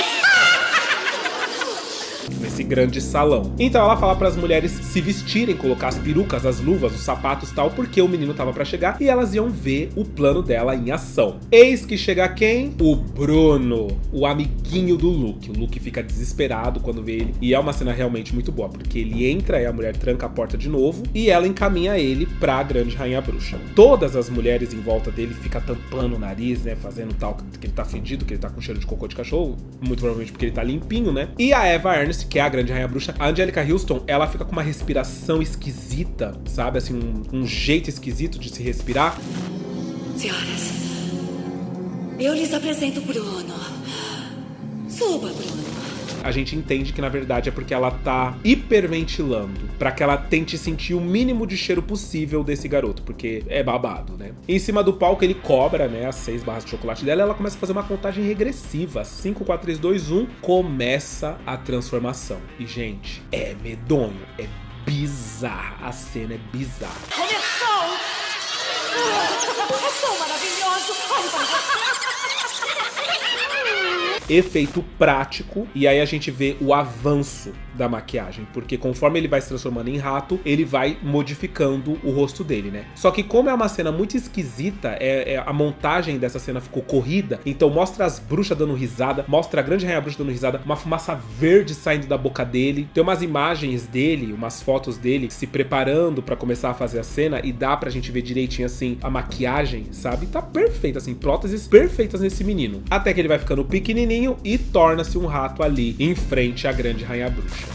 Nesse grande salão. Então ela fala para as mulheres se vestirem, colocar as perucas, as luvas, os sapatos e tal, porque o menino tava para chegar e elas iam ver o plano dela em ação. Eis que chega quem? O Bruno, o amiguinho do Luke. O Luke fica desesperado quando vê ele e é uma cena realmente muito boa, porque ele entra e a mulher tranca a porta de novo e ela encaminha ele para a grande rainha bruxa. Todas as mulheres em volta dele ficam tampando o nariz, né, fazendo tal que ele tá fedido, que ele tá com cheiro de cocô de cachorro, muito provavelmente porque ele tá limpinho, né? E a Eva Ernst, que é a grande rainha bruxa, a Anjelica Huston, ela fica com uma respiração esquisita, sabe? Assim, um, um jeito esquisito de se respirar. Senhoras, eu lhes apresento Bruno. Suba, Bruno. A gente entende que, na verdade, é porque ela tá hiperventilando, pra que ela tente sentir o mínimo de cheiro possível desse garoto, porque é babado, né? Em cima do palco, ele cobra, né, as seis barras de chocolate dela, e ela começa a fazer uma contagem regressiva. cinco, quatro, três, dois, um, começa a transformação. E, gente, é medonho, é bizarra, a cena é bizarra. Começou! É tão maravilhoso! Efeito prático, e aí a gente vê o avanço da maquiagem, porque conforme ele vai se transformando em rato, ele vai modificando o rosto dele, né? Só que como é uma cena muito esquisita, é, é, a montagem dessa cena ficou corrida, então mostra as bruxas dando risada, mostra a grande rainha bruxa dando risada, uma fumaça verde saindo da boca dele, tem umas imagens dele, umas fotos dele se preparando pra começar a fazer a cena, e dá pra gente ver direitinho, assim, a maquiagem, sabe? Tá perfeita, assim, próteses perfeitas nesse menino. Até que ele vai ficando pequenininho e torna-se um rato ali em frente à grande rainha bruxa.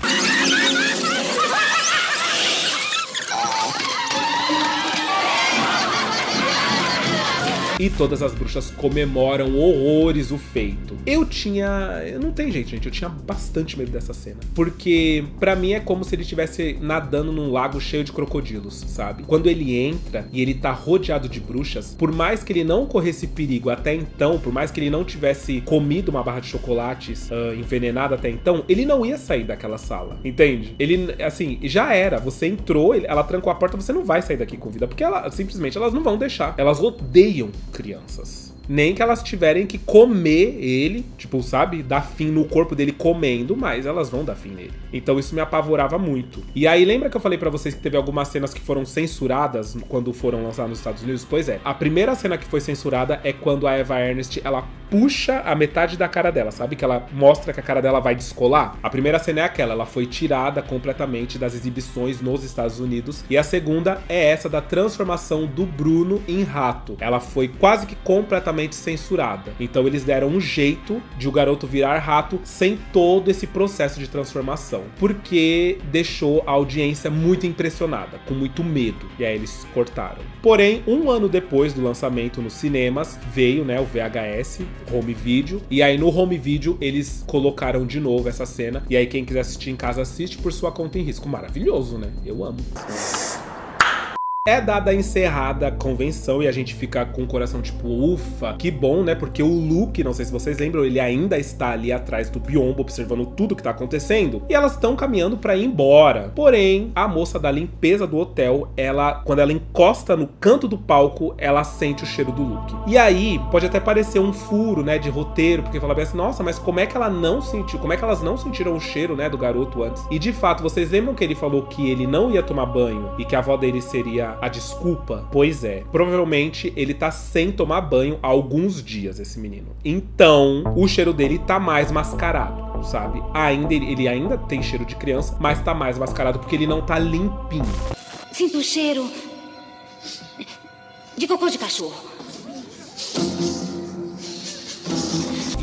E todas as bruxas comemoram horrores o feito. Eu tinha... Eu não tenho jeito, gente. Eu tinha bastante medo dessa cena. Porque, pra mim, é como se ele estivesse nadando num lago cheio de crocodilos, sabe? Quando ele entra e ele tá rodeado de bruxas, por mais que ele não corresse perigo até então, por mais que ele não tivesse comido uma barra de chocolates uh, envenenada até então, ele não ia sair daquela sala, entende? Ele, assim, já era. Você entrou, ela trancou a porta, você não vai sair daqui com vida. Porque ela, simplesmente elas não vão deixar. Elas odeiam crianças. Nem que elas tiverem que comer ele, tipo, sabe? Dar fim no corpo dele comendo, mas elas vão dar fim nele. Então isso me apavorava muito. E aí, lembra que eu falei pra vocês que teve algumas cenas que foram censuradas quando foram lançadas nos Estados Unidos? Pois é. A primeira cena que foi censurada é quando a Eva Ernst, ela puxa a metade da cara dela, sabe? Que ela mostra que a cara dela vai descolar. A primeira cena é aquela. Ela foi tirada completamente das exibições nos Estados Unidos. E a segunda é essa da transformação do Bruno em rato. Ela foi quase que completamente censurada. Então eles deram um jeito de o garoto virar rato sem todo esse processo de transformação, porque deixou a audiência muito impressionada, com muito medo. E aí eles cortaram. Porém, um ano depois do lançamento nos cinemas, veio, né, o V H S, home video, e aí no home video eles colocaram de novo essa cena, e aí quem quiser assistir em casa assiste por sua conta em risco. Maravilhoso, né? Eu amo. É dada a encerrada a convenção e a gente fica com o coração tipo, ufa, que bom, né? Porque o Luke, não sei se vocês lembram, ele ainda está ali atrás do biombo, observando tudo que tá acontecendo. E elas estão caminhando pra ir embora. Porém, a moça da limpeza do hotel, ela, quando ela encosta no canto do palco, ela sente o cheiro do Luke. E aí, pode até parecer um furo, né, de roteiro, porque fala bem assim, nossa, mas como é que ela não sentiu? Como é que elas não sentiram o cheiro, né, do garoto antes? E de fato, vocês lembram que ele falou que ele não ia tomar banho e que a avó dele seria a, a desculpa? Pois é, provavelmente ele tá sem tomar banho há alguns dias, esse menino. Então, o cheiro dele tá mais mascarado, sabe? Ainda, ele ainda tem cheiro de criança, mas tá mais mascarado porque ele não tá limpinho. Sinto o cheiro de cocô de cachorro.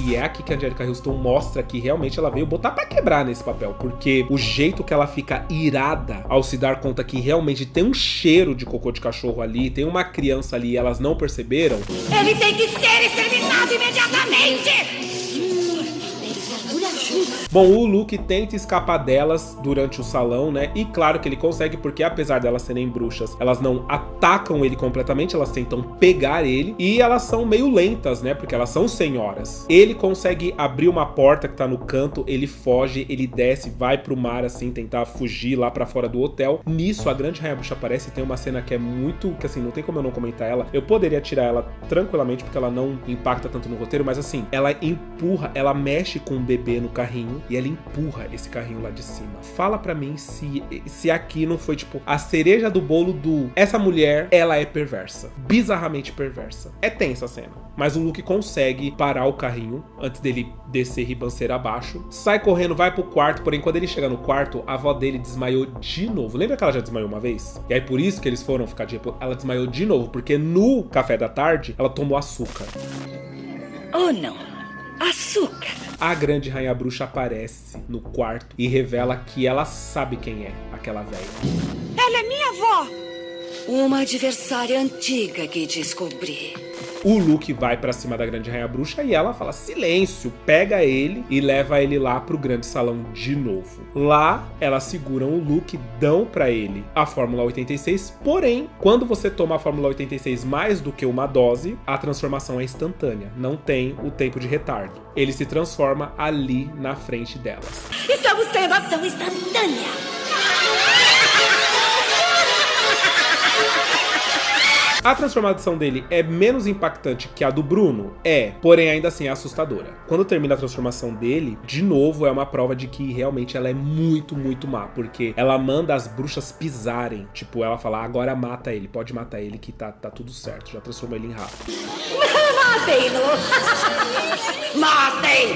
E é aqui que a Anjelica Huston mostra que realmente ela veio botar pra quebrar nesse papel, porque o jeito que ela fica irada ao se dar conta que realmente tem um cheiro de cocô de cachorro ali, tem uma criança ali e elas não perceberam. Ele tem que ser exterminado imediatamente! Bom, o Luke tenta escapar delas durante o salão, né? E claro que ele consegue, porque apesar delas serem bruxas, elas não atacam ele completamente, elas tentam pegar ele. E elas são meio lentas, né? Porque elas são senhoras. Ele consegue abrir uma porta que tá no canto, ele foge, ele desce, vai pro mar, assim, tentar fugir lá pra fora do hotel. Nisso, a grande rainha bruxa aparece e tem uma cena que é muito... que assim, não tem como eu não comentar ela. Eu poderia tirar ela tranquilamente, porque ela não impacta tanto no roteiro, mas assim, ela empurra, ela mexe com o bebê no carrinho. Carrinho, e ela empurra esse carrinho lá de cima. Fala pra mim se, se aqui não foi, tipo, a cereja do bolo do... Essa mulher, ela é perversa. Bizarramente perversa. É tensa a cena. Mas o Luke consegue parar o carrinho antes dele descer ribanceira abaixo. Sai correndo, vai pro quarto. Porém, quando ele chega no quarto, a avó dele desmaiou de novo. Lembra que ela já desmaiou uma vez? E aí, por isso que eles foram ficar de... Ela desmaiou de novo, porque no café da tarde, ela tomou açúcar. Oh, não. Açúcar. A grande rainha bruxa aparece no quarto e revela que ela sabe quem é aquela velha. Ela é minha avó. Uma adversária antiga que descobri. O Luke vai pra cima da grande rainha bruxa e ela fala silêncio, pega ele e leva ele lá pro grande salão de novo. Lá, elas seguram o Luke, dão pra ele a Fórmula oitenta e seis, porém, quando você toma a Fórmula oitenta e seis mais do que uma dose, a transformação é instantânea, não tem o tempo de retardo. Ele se transforma ali na frente delas. Estamos tendo ação instantânea! A transformação dele é menos impactante que a do Bruno? É, porém ainda assim é assustadora. Quando termina a transformação dele, de novo é uma prova de que realmente ela é muito, muito má, porque ela manda as bruxas pisarem. Tipo, ela fala, agora mata ele, pode matar ele que tá, tá tudo certo, já transformou ele em rato. Matem-no! Matem!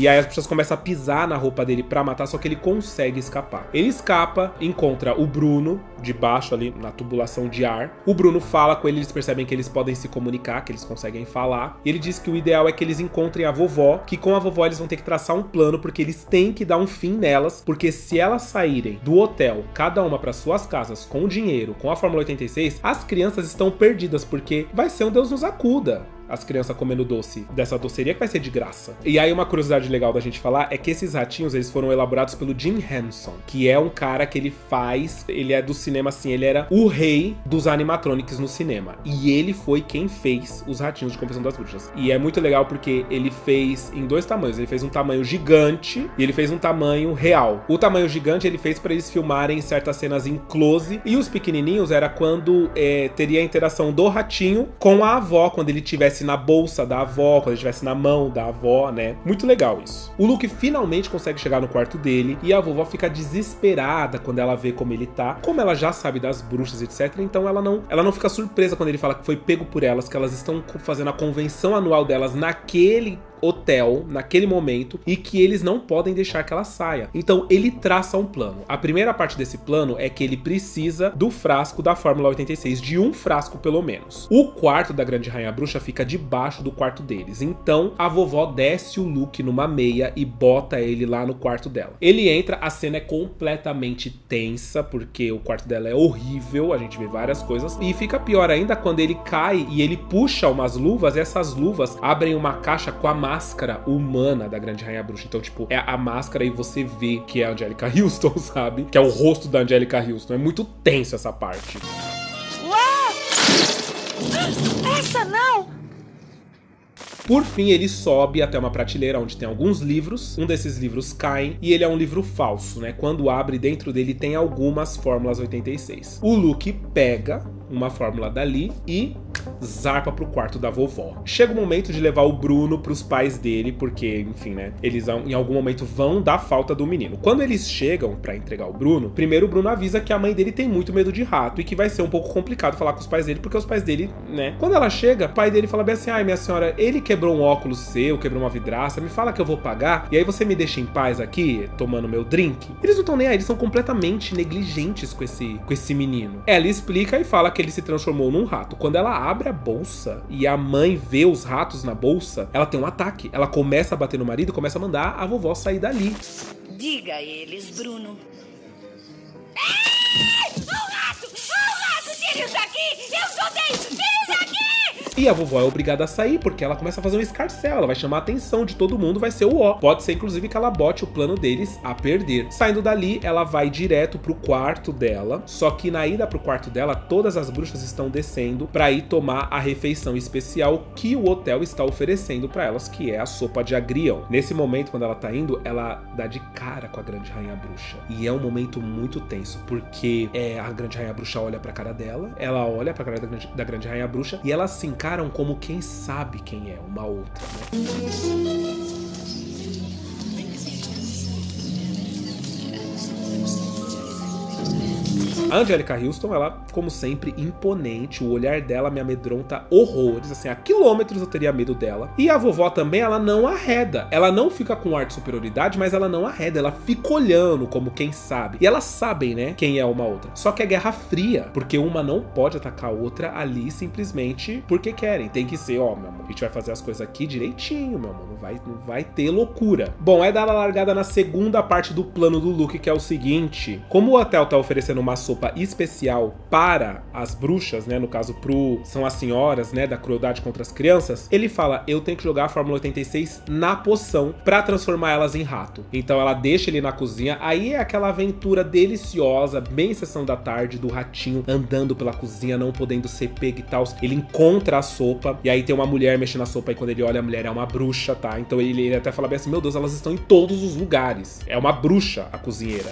E aí as pessoas começam a pisar na roupa dele pra matar, só que ele consegue escapar. Ele escapa, encontra o Bruno debaixo ali na tubulação de ar. O Bruno fala com ele, eles percebem que eles podem se comunicar, que eles conseguem falar. E ele diz que o ideal é que eles encontrem a vovó, que com a vovó eles vão ter que traçar um plano, porque eles têm que dar um fim nelas, porque se elas saírem do hotel, cada uma para suas casas, com o dinheiro, com a Fórmula oitenta e seis, as crianças estão perdidas, porque vai ser um Deus nos acuda. As crianças comendo doce dessa doceria que vai ser de graça. E aí uma curiosidade legal da gente falar é que esses ratinhos, eles foram elaborados pelo Jim Henson, que é um cara que ele faz, ele é do cinema assim, ele era o rei dos animatronics no cinema. E ele foi quem fez os ratinhos de Convenção das Bruxas. E é muito legal porque ele fez em dois tamanhos, ele fez um tamanho gigante e ele fez um tamanho real. O tamanho gigante ele fez para eles filmarem certas cenas em close, e os pequenininhos era quando é, teria a interação do ratinho com a avó, quando ele tivesse na bolsa da avó, quando ele estivesse na mão da avó, né? Muito legal isso. O Luke finalmente consegue chegar no quarto dele e a vovó fica desesperada quando ela vê como ele tá. Como ela já sabe das bruxas, etcétera, então ela não, ela não fica surpresa quando ele fala que foi pego por elas, que elas estão fazendo a convenção anual delas naquele hotel, naquele momento, e que eles não podem deixar que ela saia. Então ele traça um plano. A primeira parte desse plano é que ele precisa do frasco da Fórmula oitenta e seis, de um frasco pelo menos. O quarto da grande rainha bruxa fica debaixo do quarto deles, então a vovó desce o Luke numa meia e bota ele lá no quarto dela. Ele entra, a cena é completamente tensa, porque o quarto dela é horrível, a gente vê várias coisas, e fica pior ainda quando ele cai e ele puxa umas luvas, e essas luvas abrem uma caixa com a máscara humana da grande rainha bruxa. Então, tipo, é a máscara e você vê que é a Anjelica Huston, sabe? Que é o rosto da Anjelica Huston. É muito tenso essa parte. Ué! Essa não! Por fim, ele sobe até uma prateleira onde tem alguns livros. Um desses livros cai e ele é um livro falso, né? Quando abre, dentro dele tem algumas fórmulas oitenta e seis. O Luke pega uma fórmula dali e zarpa pro quarto da vovó. Chega o momento de levar o Bruno pros pais dele, porque, enfim, né, eles em algum momento vão dar falta do menino. Quando eles chegam pra entregar o Bruno, primeiro o Bruno avisa que a mãe dele tem muito medo de rato e que vai ser um pouco complicado falar com os pais dele, porque os pais dele, né... Quando ela chega, o pai dele fala bem assim: ai, minha senhora, ele quebrou um óculos seu, quebrou uma vidraça, me fala que eu vou pagar, e aí você me deixa em paz aqui, tomando meu drink? Eles não estão nem aí, eles são completamente negligentes com esse, com esse menino. Ela explica e fala que ele se transformou num rato. Quando ela abre a bolsa e a mãe vê os ratos na bolsa, ela tem um ataque. Ela começa a bater no marido, começa a mandar a vovó sair dali. Diga a eles, Bruno. Ei! O rato! O rato! Tire isso daqui! Eu sou dentro! Tire isso daqui! E a vovó é obrigada a sair, porque ela começa a fazer um escarcel, ela vai chamar a atenção de todo mundo, vai ser o ó. Pode ser, inclusive, que ela bote o plano deles a perder. Saindo dali, ela vai direto pro quarto dela, só que na ida pro quarto dela, todas as bruxas estão descendo pra ir tomar a refeição especial que o hotel está oferecendo pra elas, que é a sopa de agrião. Nesse momento, quando ela tá indo, ela dá de cara com a grande rainha bruxa. E é um momento muito tenso, porque é, a grande rainha bruxa olha pra cara dela, ela olha pra cara da grande, da grande rainha bruxa, e ela se encara como quem sabe quem é uma outra, né? A Anjelica Huston, ela, como sempre, imponente. O olhar dela me amedronta horrores. Assim, a quilômetros eu teria medo dela. E a vovó também, ela não arreda. Ela não fica com ar de superioridade, mas ela não arreda. Ela fica olhando como quem sabe. E elas sabem, né, quem é uma outra. Só que é guerra fria, porque uma não pode atacar a outra ali simplesmente porque querem. Tem que ser, ó, meu amor, a gente vai fazer as coisas aqui direitinho, meu amor. Não vai, não vai ter loucura. Bom, é dada a largada na segunda parte do plano do Luke, que é o seguinte. Como o hotel tá oferecendo uma sopa especial para as bruxas, né, no caso pro, são as senhoras, né, da crueldade contra as crianças, ele fala: eu tenho que jogar a Fórmula oitenta e seis na poção pra transformar elas em rato. Então ela deixa ele na cozinha, aí é aquela aventura deliciosa, bem sessão da tarde, do ratinho andando pela cozinha, não podendo ser pego e tal. Ele encontra a sopa, e aí tem uma mulher mexendo na sopa, e quando ele olha, a mulher é uma bruxa, tá? Então ele, ele até fala bem assim: meu Deus, elas estão em todos os lugares. É uma bruxa a cozinheira.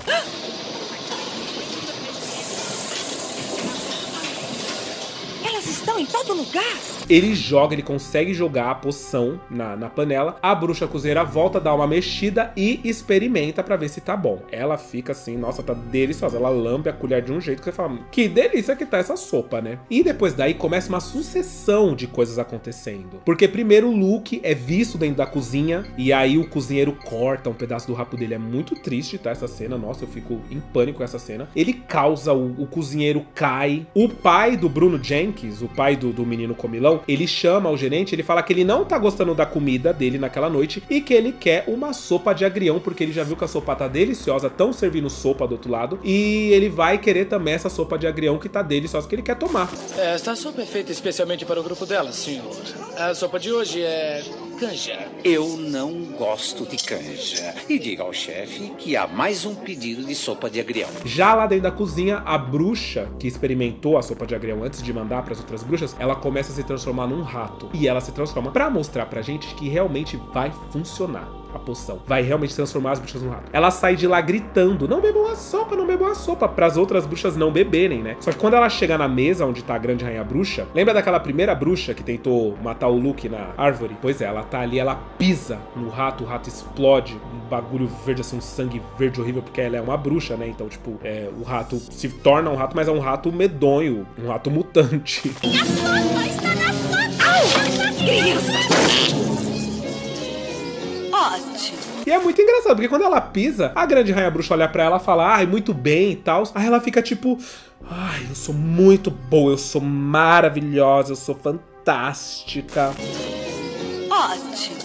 Estão em todo lugar. Ele joga, ele consegue jogar a poção na, na panela. A bruxa cozinheira volta, dá uma mexida e experimenta pra ver se tá bom. Ela fica assim, nossa, tá deliciosa. Ela lambe a colher de um jeito que você fala: que delícia que tá essa sopa, né? E depois daí começa uma sucessão de coisas acontecendo. Porque primeiro o Luke é visto dentro da cozinha, e aí o cozinheiro corta um pedaço do rabo dele. É muito triste, tá? Essa cena, nossa, eu fico em pânico com essa cena. Ele causa, o, o cozinheiro cai. O pai do Bruno Jenkins, o pai do, do menino comilão, ele chama o gerente, ele fala que ele não tá gostando da comida dele naquela noite e que ele quer uma sopa de agrião, porque ele já viu que a sopa tá deliciosa, tão servindo sopa do outro lado, e ele vai querer também essa sopa de agrião que tá deliciosa, que ele quer tomar. Esta sopa é feita especialmente para o grupo dela, senhor. A sopa de hoje é canja. Eu não gosto de canja. E diga ao chefe que há mais um pedido de sopa de agrião. Já lá dentro da cozinha, a bruxa que experimentou a sopa de agrião antes de mandar para as outras bruxas, ela começa a se transformar num rato. E ela se transforma pra mostrar pra gente que realmente vai funcionar a poção. Vai realmente transformar as bruxas num rato. Ela sai de lá gritando: não bebam a sopa, não bebam a sopa, pras outras bruxas não beberem, né? Só que quando ela chega na mesa onde tá a grande rainha bruxa, lembra daquela primeira bruxa que tentou matar o Luke na árvore? Pois é, ela tá ali, ela pisa no rato, o rato explode, um bagulho verde assim, um sangue verde horrível, porque ela é uma bruxa, né? Então, tipo, é, o rato se torna um rato, mas é um rato medonho, um rato mutante. Minha sopa está na sopa! Criança! Ótimo! E é muito engraçado, porque quando ela pisa, a grande rainha bruxa olha pra ela e fala: ai, muito bem e tal. Aí ela fica tipo: ai, eu sou muito boa, eu sou maravilhosa, eu sou fantástica. Ótimo.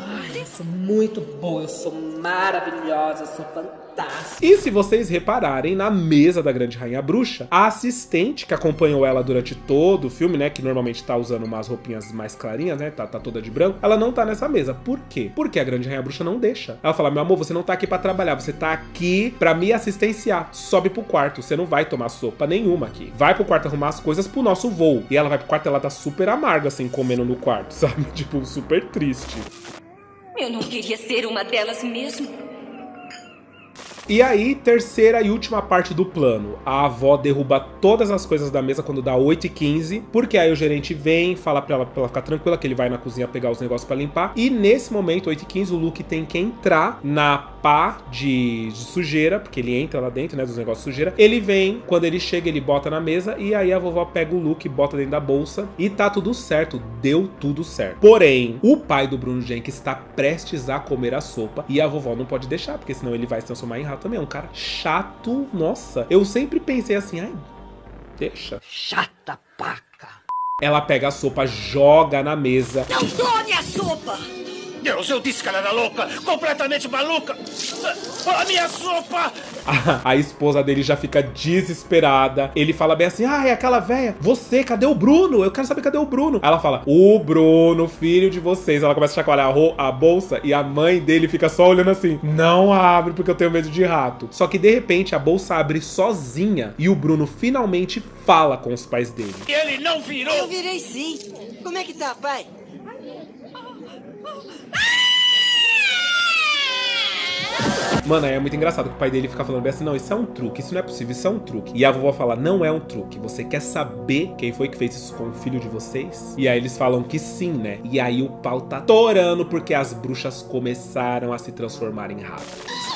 Ai, eu sou muito boa, eu sou maravilhosa, eu sou fantástica. E se vocês repararem, na mesa da grande rainha bruxa, a assistente que acompanhou ela durante todo o filme, né, que normalmente tá usando umas roupinhas mais clarinhas, né, tá, tá toda de branco, ela não tá nessa mesa. Por quê? Porque a grande rainha bruxa não deixa. Ela fala: meu amor, você não tá aqui pra trabalhar, você tá aqui pra me assistenciar. Sobe pro quarto, você não vai tomar sopa nenhuma aqui. Vai pro quarto arrumar as coisas pro nosso voo. E ela vai pro quarto, ela tá super amarga, assim, comendo no quarto, sabe? Tipo, super triste. Eu não queria ser uma delas mesmo. E aí, terceira e última parte do plano. A avó derruba todas as coisas da mesa quando dá oito e quinze, porque aí o gerente vem, fala pra ela, pra ela ficar tranquila, que ele vai na cozinha pegar os negócios pra limpar. E nesse momento, oito e quinze, o Luke tem que entrar na pá de, de sujeira, porque ele entra lá dentro, né, dos negócios de sujeira. Ele vem, quando ele chega, ele bota na mesa, e aí a vovó pega o Luke, bota dentro da bolsa, e tá tudo certo, deu tudo certo. Porém, o pai do Bruno Jenkins está prestes a comer a sopa, e a vovó não pode deixar, porque senão ele vai se transformar em rato também. É um cara chato, nossa. Eu sempre pensei assim, ai, deixa. Chata paca. Ela pega a sopa, joga na mesa. Não tome a sopa! Deus, eu disse que ela era louca, completamente maluca. A minha sopa! A, a esposa dele já fica desesperada. Ele fala bem assim, ah, é aquela véia. Você, cadê o Bruno? Eu quero saber cadê o Bruno. Ela fala, o Bruno, filho de vocês. Ela começa a chacoalhar a bolsa e a mãe dele fica só olhando assim. Não abre porque eu tenho medo de rato. Só que de repente a bolsa abre sozinha e o Bruno finalmente fala com os pais dele. Ele não virou! Eu virei sim. Como é que tá, pai? Mano, aí é muito engraçado que o pai dele fica falando bem assim, não, isso é um truque, isso não é possível, isso é um truque. E a vovó fala, não é um truque, você quer saber quem foi que fez isso com o filho de vocês? E aí eles falam que sim, né? E aí o pau tá torando porque as bruxas começaram a se transformar em ratos.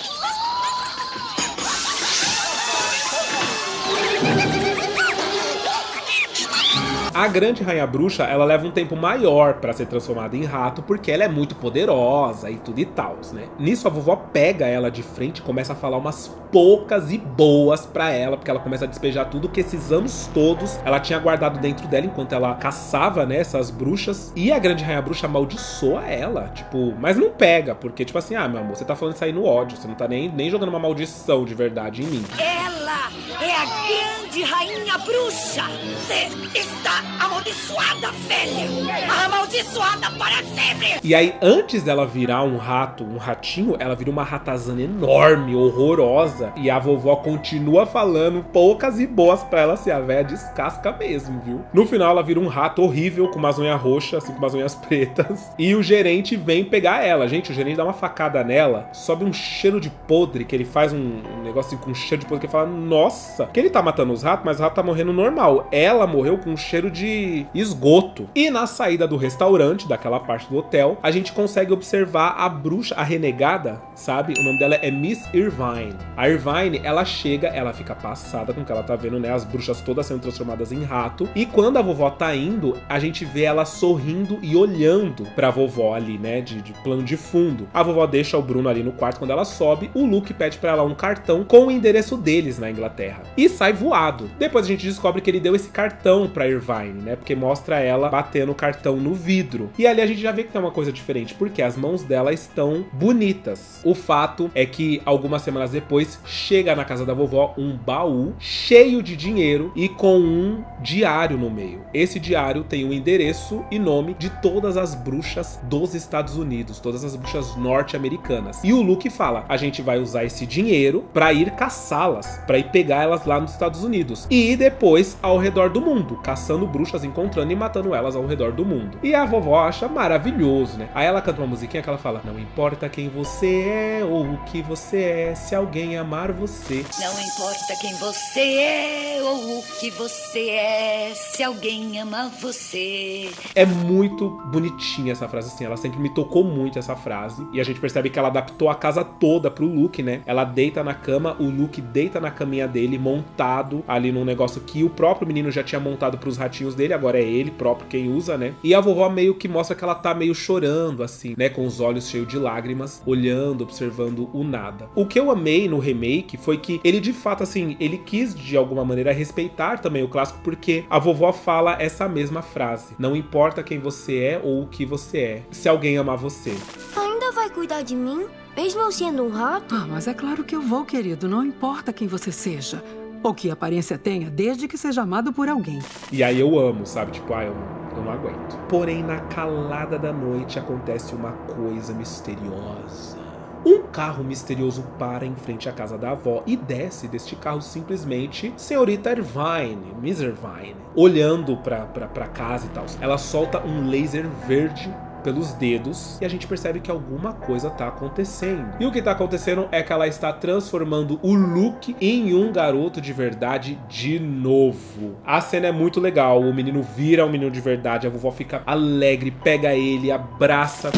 A grande rainha bruxa, ela leva um tempo maior pra ser transformada em rato, porque ela é muito poderosa e tudo e tal, né? Nisso a vovó pega ela de frente e começa a falar umas poucas e boas pra ela, porque ela começa a despejar tudo que esses anos todos ela tinha guardado dentro dela enquanto ela caçava, né, essas bruxas. E a grande rainha bruxa amaldiçoa ela, tipo, mas não pega, porque tipo assim, ah, meu amor, você tá falando isso aí no ódio, você não tá nem, nem jogando uma maldição de verdade em mim. Ela é a grande rainha bruxa! Você está amaldiçoada, velha! Amaldiçoada para sempre! E aí, antes dela virar um rato, um ratinho, ela vira uma ratazana enorme, horrorosa. E a vovó continua falando poucas e boas pra ela, se a véia descasca mesmo, viu? No final, ela vira um rato horrível, com umas unhas roxas, assim, com umas unhas pretas. E o gerente vem pegar ela. Gente, o gerente dá uma facada nela, sobe um cheiro de podre, que ele faz um negócio com um cheiro de podre, que ele fala, nossa! Que ele tá matando os ratos, mas o rato tá morrendo normal. Ela morreu com um cheiro de esgoto. E na saída do restaurante, daquela parte do hotel, a gente consegue observar a bruxa, a renegada, sabe? O nome dela é Miss Irvine. A Irvine, ela chega, ela fica passada com o que ela tá vendo, né? As bruxas todas sendo transformadas em rato. E quando a vovó tá indo, a gente vê ela sorrindo e olhando pra vovó ali, né? De, de plano de fundo. A vovó deixa o Bruno ali no quarto. Quando ela sobe, o Luke pede pra ela um cartão com o endereço deles na Inglaterra. E sai voado. Depois a gente descobre que ele deu esse cartão pra Irvine, né? Porque mostra ela batendo o cartão no vidro. E ali a gente já vê que tem uma coisa diferente, porque as mãos dela estão bonitas. O fato é que algumas semanas depois, chega na casa da vovó um baú cheio de dinheiro e com um diário no meio. Esse diário tem o endereço e nome de todas as bruxas dos Estados Unidos, todas as bruxas norte-americanas. E o Luke fala, a gente vai usar esse dinheiro pra ir caçá-las, pra ir pegar elas lá nos Estados Unidos. E depois ao redor do mundo, caçando bruxas, encontrando e matando elas ao redor do mundo. E a vovó acha maravilhoso, né? Aí ela canta uma musiquinha que ela fala, não importa quem você é ou o que você é, se alguém amar você. Não importa quem você é ou o que você é, se alguém ama você. É muito bonitinha essa frase, assim, ela sempre me tocou muito essa frase. E a gente percebe que ela adaptou a casa toda pro Luke, né? Ela deita na cama, o Luke deita na caminha dele, montado ali num negócio que o próprio menino já tinha montado pros ratinhos dele, agora é ele próprio quem usa, né? E a vovó meio que mostra que ela tá meio chorando, assim, né? Com os olhos cheios de lágrimas, olhando, observando o nada. O que eu amei no remake foi que ele, de fato, assim, ele quis, de alguma maneira, respeitar também o clássico, porque a vovó fala essa mesma frase. Não importa quem você é ou o que você é, se alguém amar você. Ainda vai cuidar de mim? Mesmo eu sendo um rato? Ah, mas é claro que eu vou, querido. Não importa quem você seja. Ou que aparência tenha, desde que seja amado por alguém. E aí eu amo, sabe? Tipo, ah, eu, eu não aguento. Porém, na calada da noite, acontece uma coisa misteriosa. Um carro misterioso para em frente à casa da avó e desce deste carro simplesmente senhorita Irvine, Miss Irvine, olhando pra, pra, pra casa e tal. Ela solta um laser verde pelos dedos e a gente percebe que alguma coisa tá acontecendo. E o que tá acontecendo é que ela está transformando o Luke em um garoto de verdade de novo. A cena é muito legal, o menino vira um menino de verdade, a vovó fica alegre, pega ele, abraça...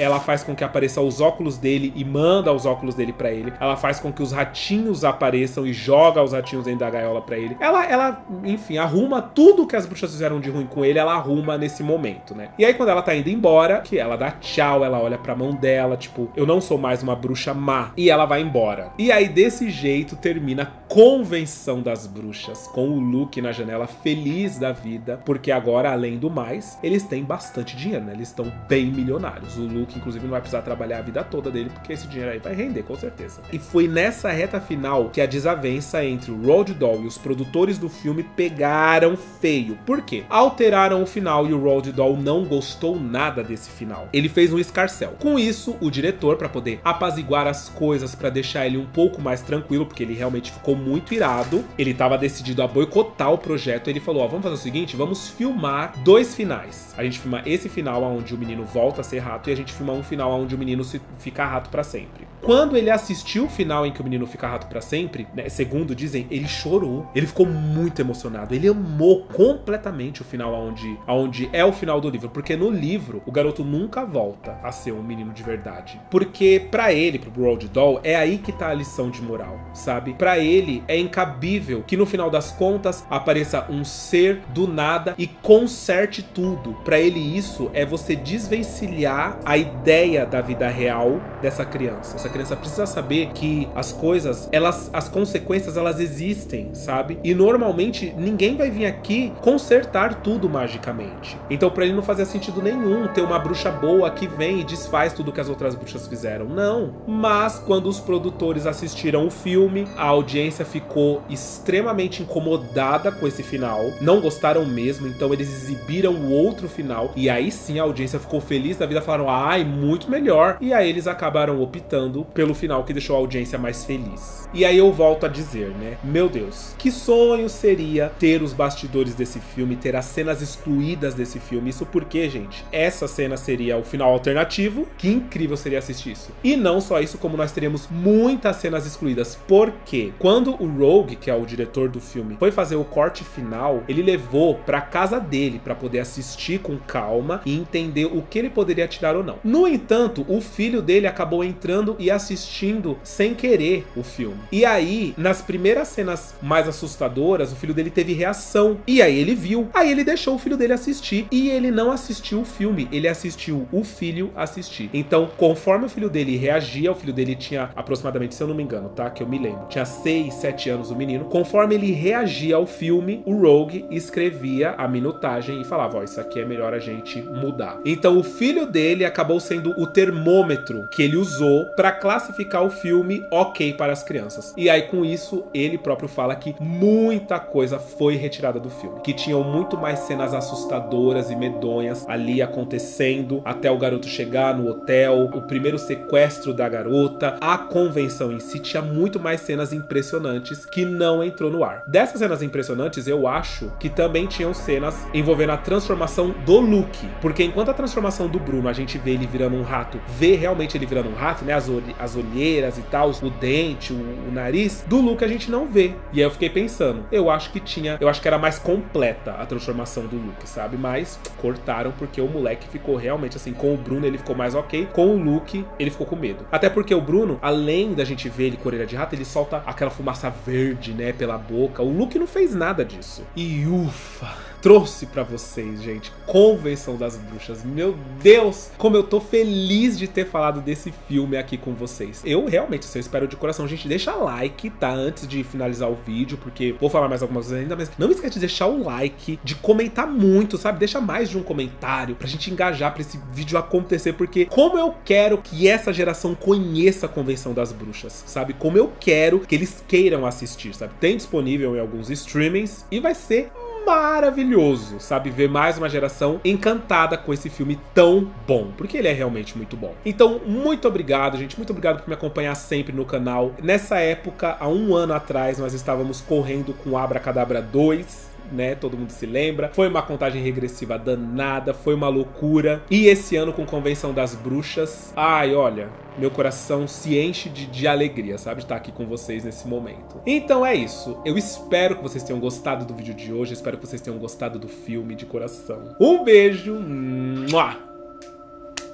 Ela faz com que apareçam os óculos dele e manda os óculos dele pra ele. Ela faz com que os ratinhos apareçam e joga os ratinhos dentro da gaiola pra ele. Ela, ela, enfim, arruma tudo que as bruxas fizeram de ruim com ele, ela arruma nesse momento, né? E aí quando ela tá indo embora, que ela dá tchau, ela olha pra mão dela, tipo, eu não sou mais uma bruxa má. E ela vai embora. E aí desse jeito termina a Convenção das Bruxas, com o Luke na janela feliz da vida, porque agora, além do mais, eles têm bastante dinheiro, né? Eles estão bem milionários. O Luke que inclusive não vai precisar trabalhar a vida toda dele, porque esse dinheiro aí vai render, com certeza. E foi nessa reta final que a desavença entre o Roald Dahl e os produtores do filme pegaram feio. Por quê? Alteraram o final e o Roald Dahl não gostou nada desse final. Ele fez um escarcéu. Com isso, o diretor, pra poder apaziguar as coisas, pra deixar ele um pouco mais tranquilo, porque ele realmente ficou muito irado, ele tava decidido a boicotar o projeto, ele falou, ó, vamos fazer o seguinte, vamos filmar dois finais. A gente filma esse final onde o menino volta a ser rato e a gente filmar um final onde o menino fica rato pra sempre. Quando ele assistiu o final em que o menino fica rato pra sempre, né, segundo dizem, ele chorou. Ele ficou muito emocionado. Ele amou completamente o final onde, onde é o final do livro. Porque no livro, o garoto nunca volta a ser um menino de verdade. Porque pra ele, pro Roald Dahl, é aí que tá a lição de moral, sabe? Pra ele, é incabível que no final das contas apareça um ser do nada e conserte tudo. Pra ele, isso é você desvencilhar a ideia da vida real dessa criança. Essa criança precisa saber que as coisas, elas, as consequências, elas existem, sabe? E normalmente ninguém vai vir aqui consertar tudo magicamente. Então pra ele não fazia sentido nenhum ter uma bruxa boa que vem e desfaz tudo que as outras bruxas fizeram. Não. Mas quando os produtores assistiram o filme, a audiência ficou extremamente incomodada com esse final. Não gostaram mesmo, então eles exibiram o outro final. E aí sim a audiência ficou feliz da vida, falaram, ah, ai, muito melhor. E aí eles acabaram optando pelo final que deixou a audiência mais feliz. E aí eu volto a dizer, né? Meu Deus, que sonho seria ter os bastidores desse filme, ter as cenas excluídas desse filme. Isso porque, gente, essa cena seria o final alternativo. Que incrível seria assistir isso. E não só isso, como nós teríamos muitas cenas excluídas. Porque quando o Rogue, que é o diretor do filme, foi fazer o corte final, ele levou pra casa dele pra poder assistir com calma e entender o que ele poderia tirar ou não. No entanto, o filho dele acabou entrando e assistindo sem querer o filme. E aí, nas primeiras cenas mais assustadoras, o filho dele teve reação. E aí ele viu. Aí ele deixou o filho dele assistir. E ele não assistiu o filme. Ele assistiu o filho assistir. Então, conforme o filho dele reagia, o filho dele tinha aproximadamente, se eu não me engano, tá? Que eu me lembro. Tinha seis, sete anos o menino. Conforme ele reagia ao filme, o Rogue escrevia a minutagem e falava, ó, isso aqui é melhor a gente mudar. Então, o filho dele acabou sendo o termômetro que ele usou para classificar o filme ok para as crianças. E aí com isso ele próprio fala que muita coisa foi retirada do filme, que tinham muito mais cenas assustadoras e medonhas ali acontecendo, até o garoto chegar no hotel, o primeiro sequestro da garota, a convenção em si tinha muito mais cenas impressionantes que não entrou no ar. Dessas cenas impressionantes eu acho que também tinham cenas envolvendo a transformação do Luke, porque enquanto a transformação do Bruno a gente vê ele virando um rato, vê realmente ele virando um rato, né, as, as olheiras e tal, o dente, o, o nariz, do Luke a gente não vê. E aí eu fiquei pensando, eu acho que tinha, eu acho que era mais completa a transformação do Luke, sabe, mas cortaram porque o moleque ficou realmente assim, com o Bruno ele ficou mais ok, com o Luke ele ficou com medo. Até porque o Bruno, além da gente ver ele com orelha de rato, ele solta aquela fumaça verde, né, pela boca, o Luke não fez nada disso. E ufa! Trouxe pra vocês, gente, Convenção das Bruxas. Meu Deus, como eu tô feliz de ter falado desse filme aqui com vocês. Eu realmente, assim, eu espero de coração. Gente, deixa like, tá? Antes de finalizar o vídeo, porque vou falar mais algumas coisas ainda, mas não esquece de deixar o like, de comentar muito, sabe? Deixa mais de um comentário pra gente engajar, pra esse vídeo acontecer, porque como eu quero que essa geração conheça a Convenção das Bruxas, sabe? Como eu quero que eles queiram assistir, sabe? Tem disponível em alguns streamings e vai ser maravilhoso, sabe? Ver mais uma geração encantada com esse filme tão bom, porque ele é realmente muito bom. Então, muito obrigado, gente. Muito obrigado por me acompanhar sempre no canal. Nessa época, há um ano atrás, nós estávamos correndo com Abracadabra dois, né? Todo mundo se lembra. Foi uma contagem regressiva danada, foi uma loucura. E esse ano com Convenção das Bruxas, ai, olha, meu coração se enche de, de alegria, sabe? De estar aqui com vocês nesse momento. Então é isso. Eu espero que vocês tenham gostado do vídeo de hoje. Eu espero que vocês tenham gostado do filme de coração. Um beijo.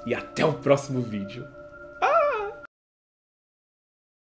E até o próximo vídeo.